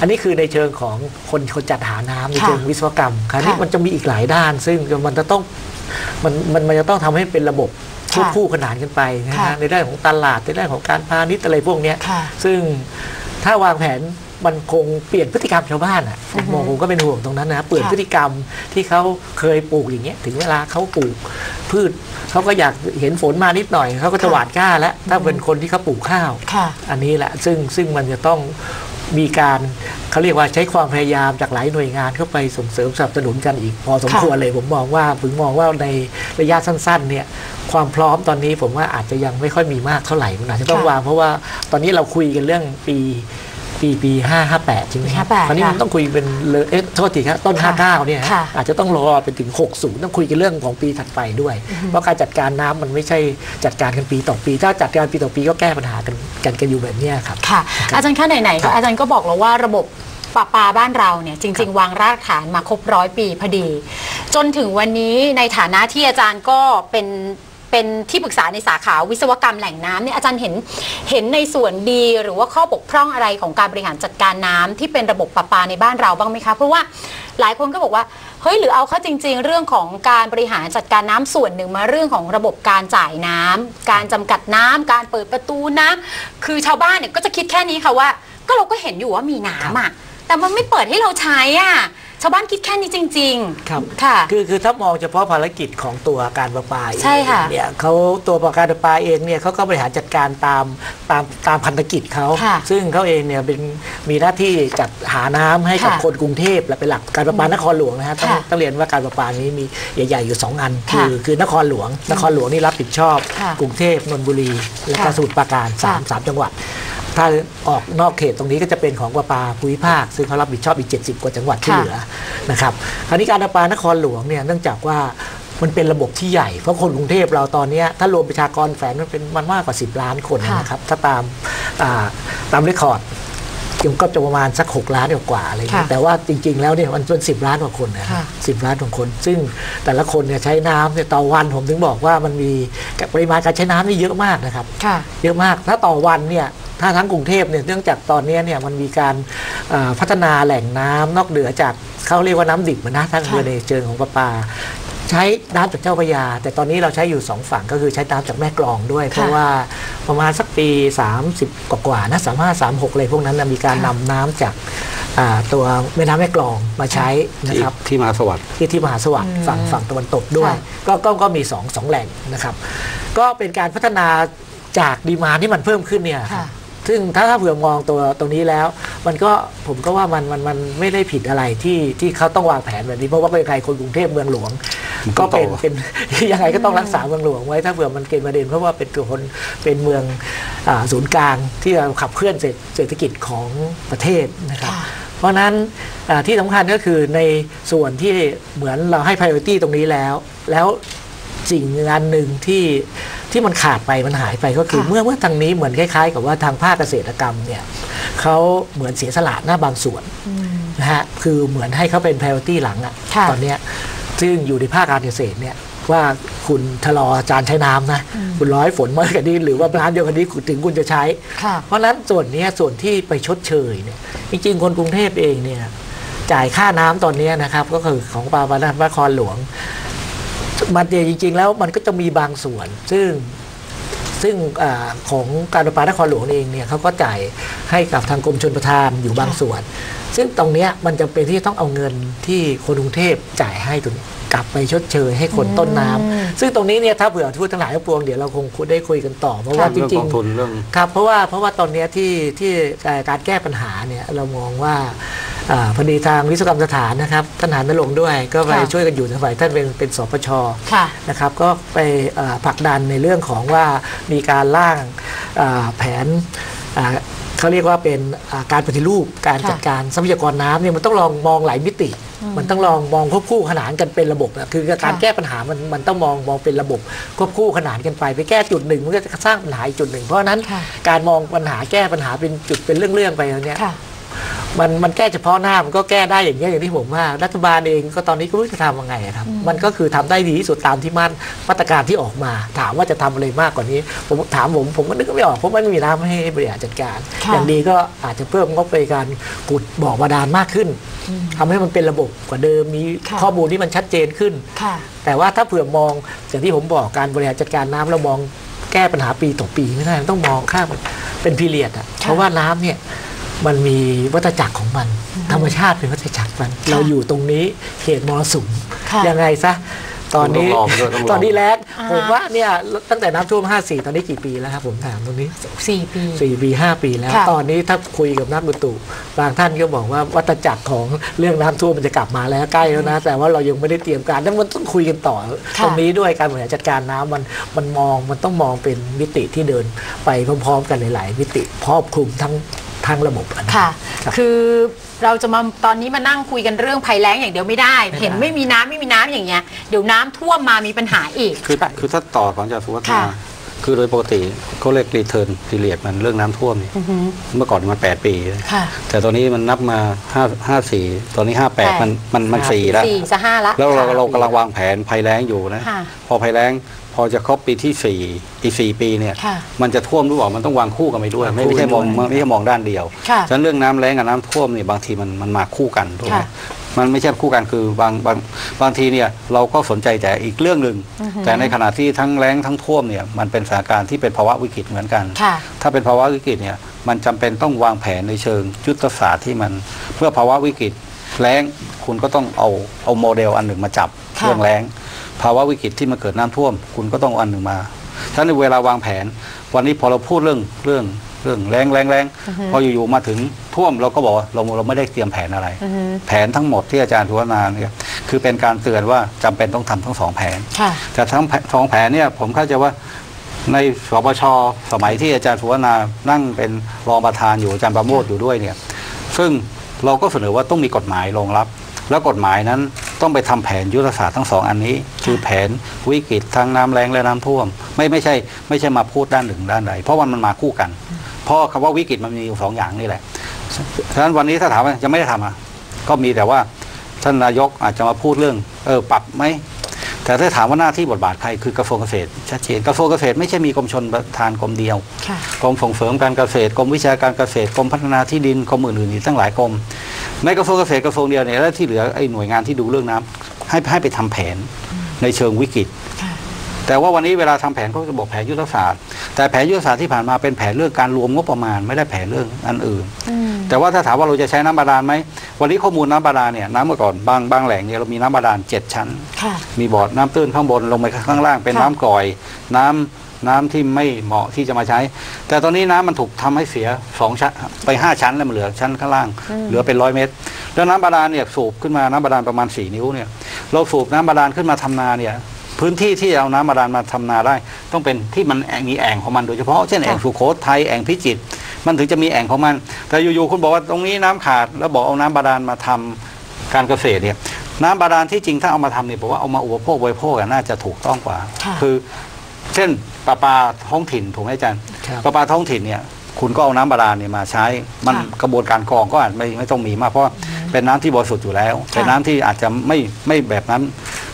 อันนี้คือในเชิงของคนจัดหาน้ำในเชิงวิศวกรรมคราวนี้มันจะมีอีกหลายด้านซึ่งมันจะต้องมันจะต้องทำให้เป็นระบบควบคู่ขนานกันไปนะฮะในด้านของตลาดในด้านของการพาณิชย์อะไรพวกนี้ซึ่งถ้าวางแผนมันคงเปลี่ยนพฤติกรรมชาวบ้านอ่ะผมก็เป็นห่วงตรงนั้นนะเปลี่ยนพฤติกรรมที่เขาเคยปลูกอย่างเงี้ยถึงเวลาเขาปลูกพืชเขาก็อยากเห็นฝนมานิดหน่อยเขาก็จะหว่านก้าแล้วถ้าเป็นคนที่เขาปลูกข้าวอันนี้แหละซึ่งมันจะต้องมีการเขาเรียกว่าใช้ความพยายามจากหลายหน่วยงานเข้าไปส่งเสริมสนับสนุนกันอีกพอสมควรเลยผมมองว่าในระยะสั้นๆเนี่ยความพร้อมตอนนี้ผมว่าอาจจะยังไม่ค่อยมีมากเท่าไหร่อาจจะต้องวางเพราะว่าตอนนี้เราคุยกันเรื่องปี558จริงไหมครับตอนนี้มันต้องคุยเป็นโทษทีครับต้น59เนี่ยอาจจะต้องรอไปถึง60ต้องคุยกันเรื่องของปีถัดไปด้วยเพราะการจัดการน้ำมันไม่ใช่จัดการกันปีต่อปีถ้าจัดการปีต่อปีก็แก้ปัญหากันอยู่แบบนี้ครับค่ะอาจารย์คะไหนๆอาจารย์ก็บอกแล้วว่าระบบประปาบ้านเราเนี่ยจริงๆวางรากฐานมาครบ100 ปีพอดีจนถึงวันนี้ในฐานะที่อาจารย์ก็เป็นที่ปรึกษาในสาขาวิศวกรรมแหล่งน้ำเนี่ยอาจารย์เห็นในส่วนดีหรือว่าข้อบกพร่องอะไรของการบริหารจัดการน้ำที่เป็นระบบประปาในบ้านเราบ้างไหมคะเพราะว่าหลายคนก็บอกว่าเฮ้ยหรือเอาเข้าจริงๆเรื่องของการบริหารจัดการน้ำส่วนหนึ่งมาเรื่องของระบบการจ่ายน้ำการจำกัดน้ำการเปิดประตูน้ำคือชาวบ้านเนี่ยก็จะคิดแค่นี้ค่ะว่าก็เราก็เห็นอยู่ว่ามีน้ำอ่ะแต่มันไม่เปิดให้เราใช้อ่ะชาวบ้านคิดแค่นี้จริงๆครับค่ะคือถ้ามองเฉพาะภารกิจของตัวการประปาใช่ค่ะเนี่ยเขาตัวการประปาเองเนี่ยเขาก็บริหารจัดการตามพันธกิจเขาซึ่งเขาเองเนี่ยเป็นมีหน้าที่จัดหาน้ำให้กับคนกรุงเทพและเป็นหลักการประปานครหลวงนะฮะต้องเรียนว่าการประปานี้มีใหญ่ๆอยู่2 อันคือนครหลวงนี่รับผิดชอบกรุงเทพนนทบุรีและสมุทรปราการ3จังหวัดถ้าออกนอกเขตตรงนี้ก็จะเป็นของประปาภูมิภาคซึ่งเขารับผิดชอบอีก70 กว่าจังหวัดที่เหลือนะครับคราวนี้การประปานครหลวงเนี่ยเนื่องจากว่ามันเป็นระบบที่ใหญ่เพราะคนกรุงเทพเราตอนนี้ถ้ารวมประชากรแฝงมันเป็นมากกว่า10 ล้านคนนะครับถ้าตามเรคคอร์ดก็จะประมาณสัก6 ล้านกว่าอะไรอย่างเงี้ยแต่ว่าจริงๆแล้วเนี่ยมันเป็น10 ล้านกว่าคนนะครับ10 ล้านกว่าคนซึ่งแต่ละคนเนี่ยใช้น้ำเนี่ยต่อวันผมถึงบอกว่ามันมีปริมาณการใช้น้ำนี่เยอะมากนะครับเยอะมากถ้าต่อวันเนี่ยถ้าทั้งกรุงเทพเนี่ยเนื่องจากตอนนี้เนี่ยมันมีการพัฒนาแหล่งน้ำนอกเหนือจากเขาเรียกว่าน้ำดิบนะทั้งเรือในเชิงของประปาใช้น้ำจากเจ้าพระยาแต่ตอนนี้เราใช้อยู่2 ฝั่งก็คือใช้น้ำจากแม่กลองด้วยเพราะว่าประมาณสักปี30 กว่านะ35 36เลยพวกนั้นนะมีการนำน้ำจากตัวแม่น้ำแม่กลองมาใช้นะครับที่มหาสวัสดิ์ที่มหาสวัสดิ์ฝั่งตะวันตกด้วยก็มี2แหล่งนะครับก็เป็นการพัฒนาจากดีมานด์ที่มันเพิ่มขึ้นเนี่ยซึ่งถ้าเผื่อมองตัวตรงนี้แล้วมันก็ผมก็ว่ามันไม่ได้ผิดอะไรที่เขาต้องวางแผนแบบนี้เพราะว่าเป็นใครคนกรุงเทพเมืองหลวงก็เป็นยังไงก็ต้องรักษาเมืองหลวงไว้ถ้าเผื่อมันเกิดประเด็นเพราะว่าเป็นตัวคนเป็นเมืองศูนย์กลางที่เราขับเคลื่อนเศรษฐกิจของประเทศนะครับเพราะนั้นที่สำคัญก็คือในส่วนที่เหมือนเราให้ priority ตรงนี้แล้วสิ่งงานหนึ่งที่มันขาดไปมันหายไปก็คือเมื่อทางนี้เหมือนคล้ายๆกับว่าทางภาคเกษตรกรรมเนี่ยเขาเหมือนเสียสละหน้าบางส่วนนะฮะคือเหมือนให้เขาเป็น priority หลังอ่ะตอนเนี้ยซึ่งอยู่ในภาคการเกษตรเนี่ยว่าคุณทะลอจานใช้น้ำนะคุณร้อยฝนเมื่อกันนี้หรือว่าร้านเดียวกันนี้ถึงคุณจะใช้เพราะฉะนั้นส่วนที่ไปชดเชยเนี่ยจริงๆคนกรุงเทพเองเนี่ยจ่ายค่าน้ำตอนนี้นะครับก็คือของประปานครหลวงมันจริงๆแล้วมันก็จะมีบางส่วนซึ่ง ซึ่งของการประปานครหลวงเองเนี่ยเขาก็จ่ายให้กับทางกรมชลประทานอยู่บางส่วนซึ่งตรงนี้มันจำเป็นที่ต้องเอาเงินที่คนกรุงเทพจ่ายให้ถึงกลับไปชดเชยให้คนต้นน้ำซึ่งตรงนี้เนี่ยถ้าเผื่อพูดทั้งหลายทั้งปวงเดี๋ยวเราคงได้คุยกันต่อเพราะว่าจริงๆครับเพราะว่าตอนนี้ที่การแก้ปัญหาเนี่ยเรามองว่าพอดีทางวิศวกรรมสถานนะครับท่านหานนรงค์ด้วยก็ไปช่วยกันอยู่ในฝ่ายท่านเป็นสปช.นะครับก็ไปผลักดันในเรื่องของว่ามีการร่างแผนเขาเรียกว่าเป็นการปฏิรูปการจัดการทรัพยากรน้ำเนี่ยมันต้องลองมองหลายมิติมันต้องลองมองควบคู่ขนานกันเป็นระบบคือการแก้ปัญหามันต้องมองเป็นระบบควบคู่ขนานกันไปแก้จุดหนึ่งมันก็จะสร้างปัญหาอีกจุดหนึ่งเพราะนั้นการมองปัญหาแก้ปัญหาเป็นจุดเป็นเรื่องๆไปเนี่ยมันแก้เฉพาะหน้ามันก็แก้ได้อย่างเงี้ยอย่างที่ผมว่ารัฐบาลเองก็ตอนนี้ก็รู้จะทำยังไงครับมันก็คือทำได้ดีที่สุดตามที่มาตรการที่ออกมาถามว่าจะทำอะไรมากกว่านี้ผมถามผมก็นึกไม่ออกเพราะมันไม่มีน้ำให้บริหารจัดการอย่างดีก็อาจจะเพิ่มงบไปการขุดบ่อบาดาลมากขึ้นทำให้มันเป็นระบบกว่าเดิมมีข้อมูลที่มันชัดเจนขึ้นแต่ว่าถ้าเผื่อมองอย่างที่ผมบอกการบริหารจัดการน้ำเรามองแก้ปัญหาปีต่อปีไม่ได้ต้องมองข้ามเป็นพีเรียดอ่ะเพราะว่าน้ำเนี่ยมันมีวัฏจักรของมันธรรมชาติเป็นวัฏจักรมันเราอยู่ตรงนี้เขตมรสุมยังไงซะตอนนี้แรกผมว่าเนี่ยตั้งแต่น้ำท่วม54ตอนนี้กี่ปีแล้วครับผมถามตรงนี้4 ปี 5 ปีแล้วตอนนี้ถ้าคุยกับนักอุตุบางท่านก็บอกว่าวัฏจักรของเรื่องน้ำท่วมมันจะกลับมาแล้วใกล้แล้วนะแต่ว่าเรายังไม่ได้เตรียมการนั่นมันต้องคุยกันต่อตรงนี้ด้วยการบริหารจัดการน้ำมันต้องมองเป็นมิติที่เดินไปพร้อมๆกันหลายๆมิติครอบคลุมทั้งระบบค่ะคือเราจะมาตอนนี้มานั่งคุยกันเรื่องภัยแล้งอย่างเดียวไม่ได้เห็นไม่มีน้ำอย่างเงี้ยเดี๋ยวน้ำท่วมมามีปัญหาอีกคือถ้าต่อของอาจารย์สุวัฒน์คือโดยปกติเขาเรียกรีเทิร์นพีเรียดมันเรื่องน้ำท่วมเนี่ยเมื่อก่อนมัน8 ปีแต่ตอนนี้มันนับมา54ตอนนี้58มัน4แล้วแล้วเรากำลังวางแผนภัยแล้งอยู่นะพอภัยแล้งพอจะครบปีที่4อีก4 ปีเนี่ยมันจะท่วมหรือเปล่ามันต้องวางคู่กันไปด้วยไม่ใช่มองด้านเดียวฉะนั้นเรื่องน้ำแล้งกับน้ำท่วมเนี่ยบางทีมันมาคู่กันถูกไหมมันไม่ใช่คู่กันคือบางทีเนี่ยเราก็สนใจแต่อีกเรื่องหนึ่งแต่ในขณะที่ทั้งแล้งทั้งท่วมเนี่ยมันเป็นสถานการณ์ที่เป็นภาวะวิกฤตเหมือนกันถ้าเป็นภาวะวิกฤตเนี่ยมันจำเป็นต้องวางแผนในเชิงยุทธศาสตร์ที่มันเพื่อภาวะวิกฤตแล้งคุณก็ต้องเอาโมเดลอันหนึ่งมาจับเรื่องแล้งภาวะวิกฤตที่มาเกิดน้ำท่วมคุณก็ต้องอันหนึ่งมาฉะนั้นเวลาวางแผนวันนี้พอเราพูดเรื่องแรงพออยู่ๆมาถึงท่วมเราก็บอกเราไม่ได้เตรียมแผนอะไรแผนทั้งหมดที่อาจารย์ทวนานเนี่ยคือเป็นการเตือนว่าจำเป็นต้องทำทั้ง2แผนแต่ทั้ง2แผนเนี่ยผมเข้าใจว่าในสปช.สมัยที่อาจารย์ทวนานั่งเป็นรองประธานอยู่อาจารย์ประโมทอยู่ด้วยเนี่ยซึ่งเราก็เสนอว่าต้องมีกฎหมายรองรับแล้วกฎหมายนั้นต้องไปทำแผนยุทธศาสตร์ทั้ง2อันนี้คือแผนวิกฤตทั้งน้ำแรงและน้ำท่วมไม่ใช่มาพูดด้านหนึ่งด้านใดเพราะมันมาคู่กันเพราะคำว่าวิกฤตมันมีอยู่2อย่างนี่แหละฉะนั้นวันนี้ถ้าถามว่าจะไม่ได้ทำอ่ะก็มีแต่ว่าท่านนายกอาจจะมาพูดเรื่องปรับไหมแต่ถ้าถามว่าหน้าที่บทบาทใครคือกระทรวงเกษตรชัดเจนกระทรวงเกษตรไม่ใช่มีกรมชลประทานกรมเดียวกรมส่งเสริมการเกษตรกรมวิชาการเกษตรกรมพัฒนาที่ดินกรมอื่นๆอีกตั้งหลายกรมในกระทรวงเกษตรกระทรวงเดียวเนี่ยและที่เหลือไอ้หน่วยงานที่ดูเรื่องน้ำให้ไปทำแผนในเชิงวิกฤตแต่ว่าวันนี้เวลาทำแผนเขาจะบอกแผนยุทธศาสตร์แต่แผนยุทธศาสตร์ที่ผ่านมาเป็นแผนเรื่องการรวมงบประมาณไม่ได้แผนเรื่องอันอื่นแต่ว่าถ้าถามว่าเราจะใช้น้ำบาดาลไหมวันนี้ข้อมูลน้ำบาดาลเนี่ยน้ำเมื่อก่อนบางแหล่งเนี่ยเรามีน้ำบาดาล7ชั้นมีบ่อน้ำตื้นข้างบนลงไปข้างล่างเป็นน้ำกร่อยน้ำที่ไม่เหมาะที่จะมาใช้แต่ตอนนี้น้ำมันถูกทำให้เสีย2ชั้นไป5ชั้นแล้วมันเหลือชั้นข้างล่างเหลือเป็น100 เมตรแล้วน้ำบาดาลเนี่ยสูบขึ้นมาน้ำบาดาลประมาณ4 นิ้วเนี่ยเราสูบน้ำบาดาลขึ้นมาทำนาเนี่ยพื้นที่ที่เอาน้ำบาดาลมาทำนาได้ต้องเป็นที่มันมีแอ่งของมันโดยเฉพาะเช่นแอ่งสุโขทัยแอ่งพิจิตรมันถึงจะมีแอ่งของมันแต่อยู่ๆคุณบอกว่าตรงนี้น้ำขาดแล้วบอกเอาน้ำบาดาลมาทำการเกษตรเนี่ยน้ำบาดาลที่จริงถ้าเอามาทำเนี่ยผมว่าเอามาอุปโภคบริโภคน่าจะถูกต้องกว่าคือเช่นประปาท้องถิ่นถูกไหมอาจารย์ประปาท้องถิ่นเนี่ยคุณก็เอาน้ำบาดาลเนี่ยมาใช้มันกระบวนการกรองก็อาจไม่ต้องมีมากเพราะเป็นน้ำที่บริสุทธิ์อยู่แล้วเป็นน้ำที่อาจจะไม่แบบนั้น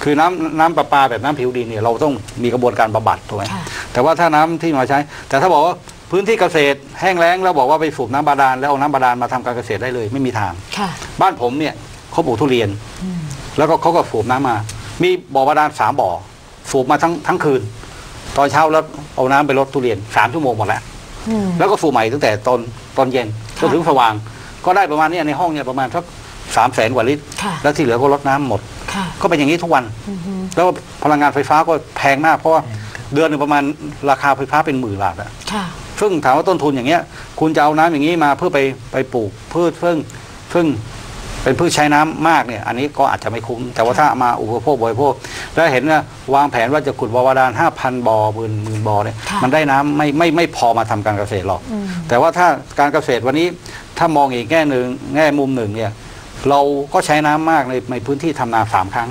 คือน้ำประปาแบบน้ำผิวดินเนี่ยเราต้องมีกระบวนการบำบัดถูกไหมแต่ว่าถ้าน้ำที่มาใช้แต่ถ้าบอกว่าพื้นที่เกษตรแห้งแล้งแล้วบอกว่าไปสูบน้ำบาดาลแล้วเอาน้ำบาดาลมาทำการเกษตรได้เลยไม่มีทางบ้านผมเนี่ยเขาปลูกทุเรียนแล้วก็เขาก็สูบน้ำมามีบ่อบาดาล3 บ่อสูบมาทั้งคืน ตอนเช้าแล้วเอาน้ำไปรดทุเรียน3ชั่วโมงหมดแล้วแล้วก็ฟูใหม่ตั้งแต่ตอนเย็นจนถึงสว่างก็ได้ประมาณนี้ในห้องเนี่ยประมาณสัก300,000 กว่าลิตรแล้วที่เหลือก็รดน้ำหมดก็เป็นอย่างนี้ทุกวันแล้วพลังงานไฟฟ้าก็แพงมากเพราะว่าเดือนหนึ่งประมาณราคาไฟฟ้าเป็น10,000 บาทอะซึ่งถามว่าต้นทุนอย่างเงี้ยคุณจะเอาน้ำอย่างนี้มาเพื่อไปปลูกพืชซึ่งเป็นพืชใช้น้ำมากเนี่ยอันนี้ก็อาจจะไม่คุ้มแต่ว่าถ้ามาอุปโภคบริโภคแล้วเห็นว่าวางแผนว่าจะขุดบ่อบาดาล 5,000 บ่อ 10,000 บ่อเนี่ยมันได้น้ำไม่พอมาทำการเกษตรหรอกแต่ว่าถ้าการเกษตรวันนี้ถ้ามองอีกแง่มุมหนึ่งเนี่ยเราก็ใช้น้ำมากในพื้นที่ทำนา3 ครั้ง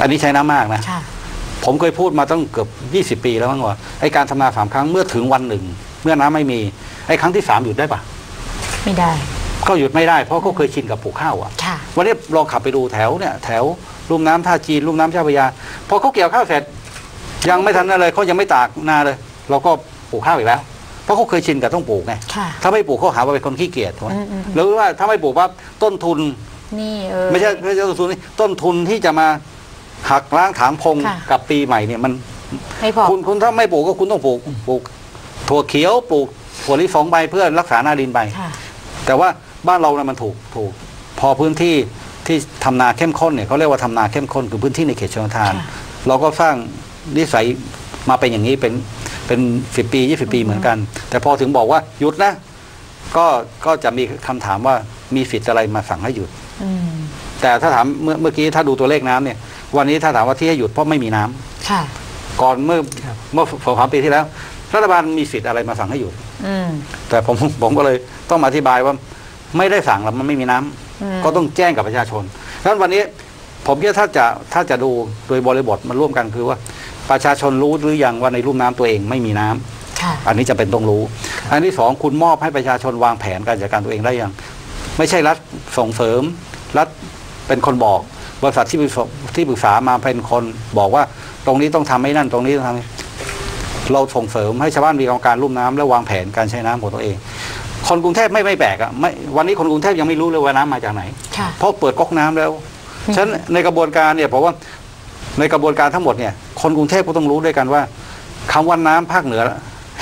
อันนี้ใช้น้ำมากนะผมเคยพูดมาตั้งเกือบ20 ปีแล้วมั้งว่าไอการทำนา3 ครั้งเมื่อถึงวันหนึ่งเมื่อน้ำไม่มีไอครั้งที่3หยุดได้ปะไม่ได้ก็หยุดไม่ได้เพราะเขาเคยชินกับปลูกข้าวอ่ะวันนี้ลองขับไปดูแถวลุ่มน้ำท่าจีนลุ่มน้ำเจ้าพระยาพอเขาเกี่ยวข้าวเสร็จยังไม่ทันอะไรเขายังไม่ตากนาเลยเราก็ปลูกข้าวอีกแล้วเพราะเขาเคยชินกับต้องปลูกไงถ้าไม่ปลูกเขาหาว่าเป็นคนขี้เกียจถูกไหมหรือว่าถ้าไม่ปลูกว่าต้นทุนนี่ไม่ใช่ต้นทุนนี่ต้นทุนที่จะมาหักล้างถางพงกับปีใหม่เนี่ยมันคุณถ้าไม่ปลูกก็คุณต้องปลูกถั่วเขียวปลูกถั่วลิสงไปเพื่อรักษาหน้าดินไปแต่ว่าบ้านเราเนี่ยมันถูกพอพื้นที่ที่ทำนาเข้มข้นเนี่ยเขาเรียกว่าทำนาเข้มข้นคือพื้นที่ในเขตชลประทานเราก็สร้างนิสัยมาเป็นอย่างนี้เป็น10 ปี 20 ปีเหมือนกันแต่พอถึงบอกว่าหยุดนะก็จะมีคำถามว่ามีสิทธิ์อะไรมาสั่งให้หยุดแต่ถ้าถามเมื่อกี้ถ้าดูตัวเลขน้ำเนี่ยวันนี้ถ้าถามว่าที่ให้หยุดเพราะไม่มีน้ำค่ะก่อนเมื่อ2-3 ปีที่แล้วรัฐบาลมีสิทธิ์อะไรมาสั่งให้หยุดแต่ผมก็เลยต้องอธิบายว่าไม่ได้สั่งแล้วมันไม่มีน้ำก็ต้องแจ้งกับประชาชนดังนั้นวันนี้ผมคิดว่าถ้าจะดูโดยบริบทมันร่วมกันคือว่าประชาชนรู้หรือยังว่าในลุ่มน้ำตัวเองไม่มีน้ำอันนี้จะเป็นต้องรู้อันที่2คุณมอบให้ประชาชนวางแผนการจัดการตัวเองได้ยังไม่ใช่รัฐส่งเสริมรัฐเป็นคนบอกบริษัทที่ปรึกษามาเป็นคนบอกว่าตรงนี้ต้องทำให้นั่นตรงนี้ต้องทำเราส่งเสริมให้ชาวบ้านมีการลุ่มน้ำและวางแผนการใช้น้ำของตัวเองคนกรุงเทพไม่แปลกอ่ะไม่วันนี้คนกรุงเทพยังไม่รู้เลยว่าน้ำมาจากไหนเพราะเปิดก๊อกน้ำแล้วฉะนั้นในกระบวนการเนี่ยเพราะว่าในกระบวนการทั้งหมดเนี่ยคนกรุงเทพก็ต้องรู้ด้วยกันว่าคำว่าน้ำภาคเหนือ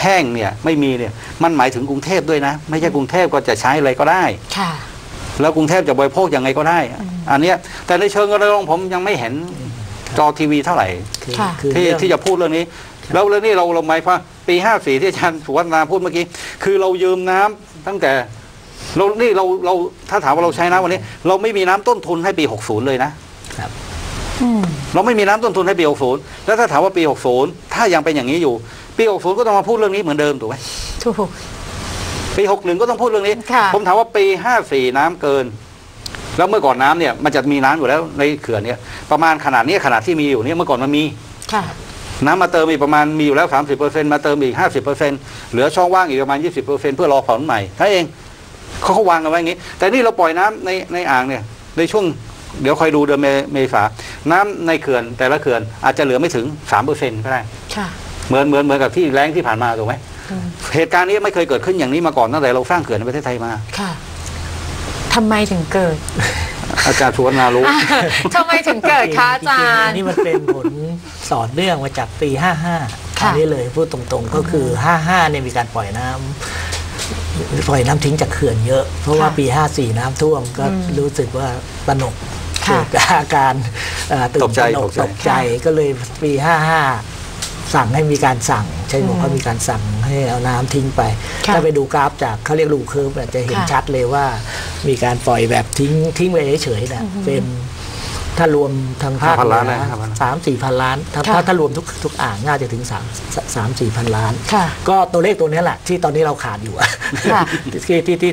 แห้งเนี่ยไม่มีเนี่ยมันหมายถึงกรุงเทพด้วยนะไม่ใช่กรุงเทพก็จะใช้อะไรก็ได้แล้วกรุงเทพจะบริโภคยังไงก็ได้อันนี้แต่ในเชิงกระลงผมยังไม่เห็นจอทีวีเท่าไหร่ที่จะพูดเรื่องนี้แล้วเรื่องนี้เราหมายว่าปี54ที่อาจารย์สุวรรณาพูดเมื่อกี้คือเรายืมน้ำตั้งแต่เราถ้าถามว่าเราใช้น้ำวันนี้เราไม่มีน้ำต้นทุนให้ปี60เลยนะเราไม่มีน้ำต้นทุนให้ปี60แล้วถ้าถามว่าปี60ถ้ายังเป็นอย่างนี้อยู่ปี60ก็ต้องมาพูดเรื่องนี้เหมือนเดิมถูกไหมถูกปี61ก็ต้องพูดเรื่องนี้ผมถามว่าปี54น้ำเกินแล้วเมื่อก่อนน้ำเนี่ยมันจะมีน้ำอยู่แล้วในเขื่อนเนี่ยประมาณขนาดนี้ขนาดที่มีอยู่เนี่ยเมื่อก่อนมันมีน้ำมาเติมอีกประมาณมีอยู่แล้ว 30% มาเติมอีก 50% เหลือช่องว่างอีกประมาณ 20% เพื่อรอฝนใหม่ท่านเองเขาวางกันไว้อย่างนี้แต่นี่เราปล่อยน้ำในอ่างเนี่ยในช่วงเดี๋ยวคอยดูเดือนเมษาน้ำในเขื่อนแต่ละเขื่อนอาจจะเหลือไม่ถึง 3% ก็ได้เหมือนกับที่แล้งที่ผ่านมาถูกไหมเหตุการณ์นี้ไม่เคยเกิดขึ้นอย่างนี้มาก่อนตั้งแต่เราสร้างเขื่อนในประเทศไทยมาทำไมถึงเกิดอาจารย์ชวนนารู้ทำไมถึงเกิดคะอาจารย์นี่มันเป็นผลสอนเรื่องมาจากปี55อันนี้เลยพูดตรงๆก็คือ55เนี่ยมีการปล่อยน้ำทิ้งจากเขื่อนเยอะเพราะว่าปี54น้ำท่วมก็รู้สึกว่าตระหนกเกิดอาการตื่นตกใจก็เลยปี55สั่งให้มีการสั่งใช่ไหมก็มีการสั่งให้เอาน้ำทิ้งไปถ้าไปดูกราฟจากเขาเรียกรูเคิร์ฟจะเห็นชัดเลยว่ามีการปล่อยแบบทิ้งไปเฉยๆนะเป็นถ้ารวมทางภาคนะ3-4 พันล้านถ้ารวมทุกอ่างน่าจะถึง3-4 พันล้านก็ตัวเลขตัวนี้แหละที่ตอนนี้เราขาดอยู่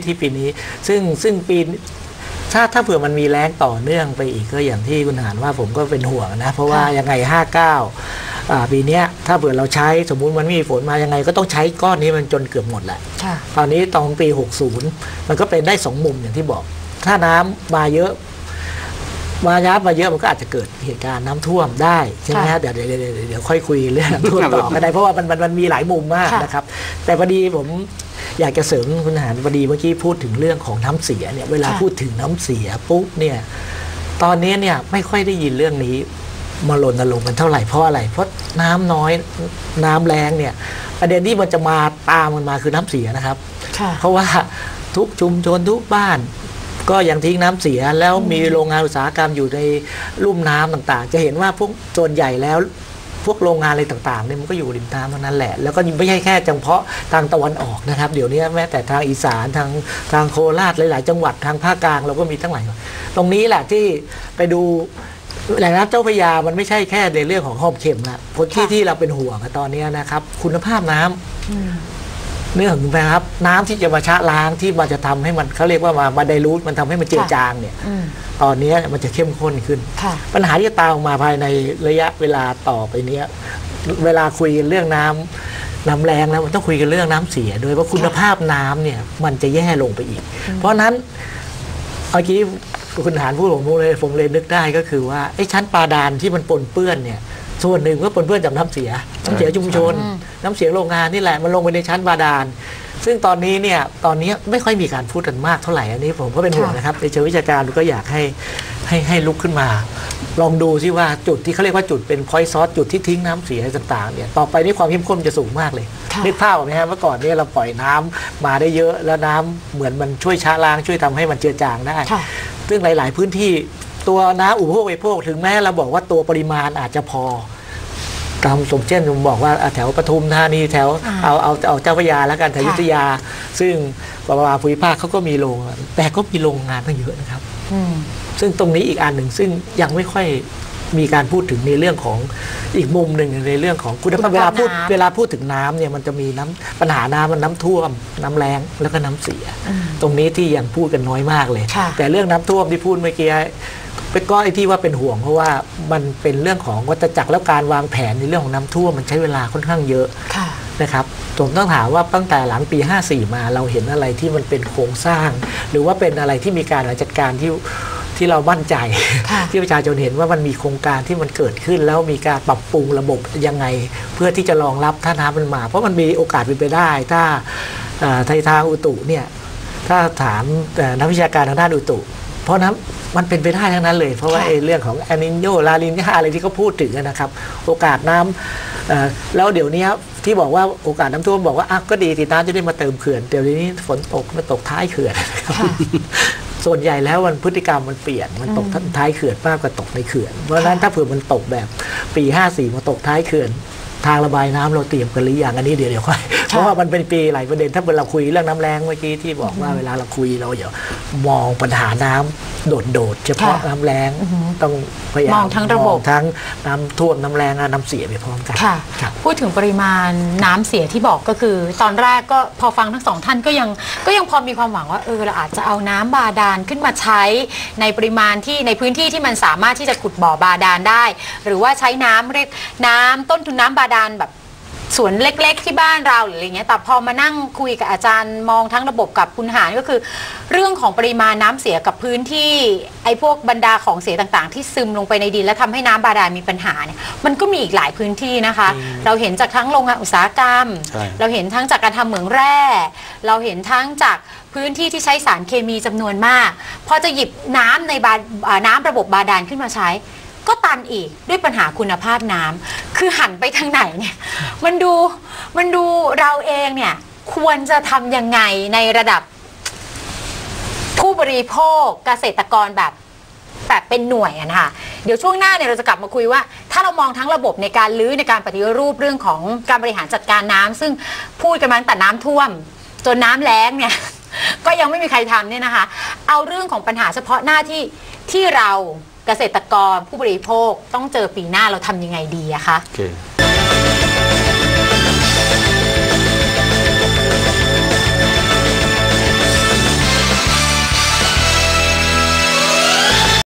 ที่ปีนี้ซึ่งปีถ้าเผื่อมันมีแรงต่อเนื่องไปอีกก็อย่างที่คุณหานว่าผมก็เป็นห่วงนะเพราะว่ายังไง59ปีนี้ถ้าเผื่อเราใช้สมมุติมันมีฝนมายังไงก็ต้องใช้ก้อนนี้มันจนเกือบหมดแหละตอนนี้ตอนปี60มันก็เป็นได้2มุมอย่างที่บอกถ้าน้ำมาเยอะมันก็อาจจะเกิดเหตุการณ์น้ำท่วมได้ใช่ไหมฮะเดี๋ยวค่อยคุยเรื่องน้ำท่วมต่อก็ได้เพราะว่ามันมีหลายมุมมากนะครับแต่พอดีผมอยากจะเสริมคุณหานพอดีเมื่อกี้พูดถึงเรื่องของน้ำเสียเนี่ยเวลาพูดถึงน้ำเสียปุ๊บเนี่ยตอนนี้เนี่ยไม่ค่อยได้ยินเรื่องนี้ มารณรงค์กันเท่าไหร่เพราะอะไรเพราะน้ำน้อยน้ำแรงเนี่ยประเด็นที่มันจะมาตามมันมาคือน้ำเสียนะครับเพราะว่าทุกชุมชนทุกบ้านก็ยังทิ้งน้ำเสียแล้วมีโรงงานอุตสาหกรรมอยู่ในลุ่มน้ำต่างๆจะเห็นว่าพวกส่วนใหญ่แล้วพวกโรงงานอะไรต่างๆเนี่ยมันก็อยู่ริมน้ำเท่านั้นแหละแล้วก็ไม่ใช่แค่เฉพาะทางตะวันออกนะครับเดี๋ยวนี้แม้แต่ทางอีสานทางโคราชหลายๆจังหวัดทางภาคกลางเราก็มีทั้งหลายตรงนี้แหละที่ไปดูแหล่งน้ำเจ้าพระยามันไม่ใช่แค่ในเรื่องของห้อมเข็มละพื้นที่ที่เราเป็นห่วงตอนนี้นะครับคุณภาพน้ำเรื่องนะครับน้ำที่จะมาชะล้างที่มันจะทำให้มันเขาเรียกว่ามาไดรูทมันทำให้มันเจือจางเนี่ยตอนนี้มันจะเข้มข้นขึ้นปัญหาที่จะตามมาภายในระยะเวลาต่อไปเนี้ยเวลาคุยเรื่องน้ำแรงแล้วมันต้องคุยกันเรื่องน้ำเสียด้วยว่าคุณภาพน้ำเนี่ยมันจะแย่ลงไปอีกเพราะนั้นเมื่อกี้คุณหานพูดผมเลยนึกได้ก็คือว่าไอ้ชั้นปาดานที่มันปนเปื้อนเนี่ยส่วนหนึ่งก็ปนเปื้อนจากน้ำเสียชุมชนน้ำเสียโรงงานนี่แหละมันลงไปในชั้นบาดาลซึ่งตอนนี้ไม่ค่อยมีการพูดกันมากเท่าไหร่อันนี้ผมก็เป็นห่วงนะครับในเชิงวิชาการก็อยากให้ลุกขึ้นมาลองดูซิว่าจุดที่เขาเรียกว่าจุดเป็นพอยต์ซอสจุดที่ทิ้งน้ำเสียต่างๆเนี่ยต่อไปนี่ความเข้มข้นจะสูงมากเลยนึกภาพไหมฮะเมื่อก่อนเนี่ยเราปล่อยน้ำมาได้เยอะแล้วน้ำเหมือนมันช่วยชะล้างช่วยทำให้มันเจือจางได้ซึ่งหลายๆพื้นที่ตัวน้ำอุปโภคบริโภคถึงแม้เราบอกว่าตัวปริมาณอาจจะพอตามสมเช่นผมบอกว่าแถวปทุมธานีแถวเอาเจ้าพระยาแล้วกันแถวอยุธยาซึ่งปวภูมิภาคเขาก็มีโรงแต่ก็มีโรงงานตั้งเยอะนะครับซึ่งตรงนี้อีกอันหนึ่งซึ่งยังไม่ค่อยมีการพูดถึงในเรื่องของอีกมุมหนึ่งในเรื่องของคุณภาพเวลาพูดถึงน้ำเนี่ยมันจะมีน้ำปัญหาน้ำมันน้ำท่วมน้ำแรงแล้วก็น้ำเสียตรงนี้ที่ยังพูดกันน้อยมากเลยแต่เรื่องน้ำท่วมที่พูดเมื่อกี้เป็นก้อนที่ว่าเป็นห่วงเพราะว่ามันเป็นเรื่องของวัฏจักรและการวางแผนในเรื่องของน้ำท่วมมันใช้เวลาค่อนข้างเยอะนะครับผมต้องถามว่าตั้งแต่หลังปี54มาเราเห็นอะไรที่มันเป็นโครงสร้างหรือว่าเป็นอะไรที่มีการจัดการที่เรามั่นใจที่ประชาชนเห็นว่ามันมีโครงการที่มันเกิดขึ้นแล้วมีการปรับปรุงระบบยังไงเพื่อที่จะรองรับถ้าน้ำมันมาเพราะมันมีโอกาสเป็นไปได้ถ้าทางอุตุเนี่ยถ้าถามนักวิชาการทางด้านอุตุเพราะน้ำมันเป็นไปได้ทั้งนั้นเลยเพราะว่าเรื่องของเอลนิโญลานิญาอะไรที่เขาพูดถึงนะครับโอกาสน้ำแล้วเดี๋ยวนี้ที่บอกว่าโอกาสน้ำท่วมบอกว่าก็ดีติดน้ำจะได้มาเติมเขื่อนเดี๋ยวนี้ฝนตกมาตกท้ายเขื่อนส่วนใหญ่แล้วมันพฤติกรรมมันเปลี่ยนมันตกท้ายเขื่อนมากกว่าตกในเขื่อนเพราะฉะนั้นถ้าเผื่อมันตกแบบปี54มาตกท้ายเขื่อนทางระบายน้ำเราเตรียมกันหรือยังอันนี้เดี๋ยวค่อยเพราะว่ามันเป็นปีหลายประเด็นถ้าเราคุยเรื่องน้ำแรงเมื่อกี้ที่บอกว่าเวลาเราคุยเราอย่ามองปัญหาน้ำโดดเฉพาะน้ำแรงต้องพยายามมองทั้งระบบทั้งน้ำท่วมน้ำแรงน้ำเสียไปพร้อมกันพูดถึงปริมาณน้ำเสียที่บอกก็คือตอนแรกก็พอฟังทั้งสองท่านก็ยังพอมีความหวังว่าเราอาจจะเอาน้ำบาดาลขึ้นมาใช้ในปริมาณที่ในพื้นที่ที่มันสามารถที่จะขุดบ่อบาดาลได้หรือว่าใช้น้ำเรียกน้ำต้นทุนน้ำบาดาลแบบสวนเล็กๆที่บ้านเราหรืออะไรเงี้ยแต่พอมานั่งคุยกับอาจารย์มองทั้งระบบกับคุณหานก็คือเรื่องของปริมาณน้ำเสียกับพื้นที่ไอ้พวกบรรดาของเสียต่างๆที่ซึมลงไปในดินและทำให้น้ำบาดาลมีปัญหาเนี่ยมันก็มีอีกหลายพื้นที่นะคะเราเห็นจากทั้งโรงงานอุตสาหกรรมเราเห็นทั้งจากการทำเหมืองแร่เราเห็นทั้งจากพื้นที่ที่ใช้สารเคมีจำนวนมากพอจะหยิบน้ำในน้ำระบบบาดาลขึ้นมาใช้ก็ตันอีกด้วยปัญหาคุณภาพน้ำคือหันไปทางไหนเนี่ยมันดูเราเองเนี่ยควรจะทำยังไงในระดับผู้บริโภคเกษตรกรแบบเป็นหน่วยนะคะเดี๋ยวช่วงหน้าเนี่ยเราจะกลับมาคุยว่าถ้าเรามองทั้งระบบในการรื้อในการปฏิรูปเรื่องของการบริหารจัดการน้ำซึ่งพูดกันมาตั้งแต่น้ำท่วมจนน้ำแล้งเนี่ยก็ยังไม่มีใครทำเนี่ยนะคะเอาเรื่องของปัญหาเฉพาะหน้าที่เราเกษตรกรผู้บริโภคต้องเจอปีหน้าเราทำยังไงดีอะคะ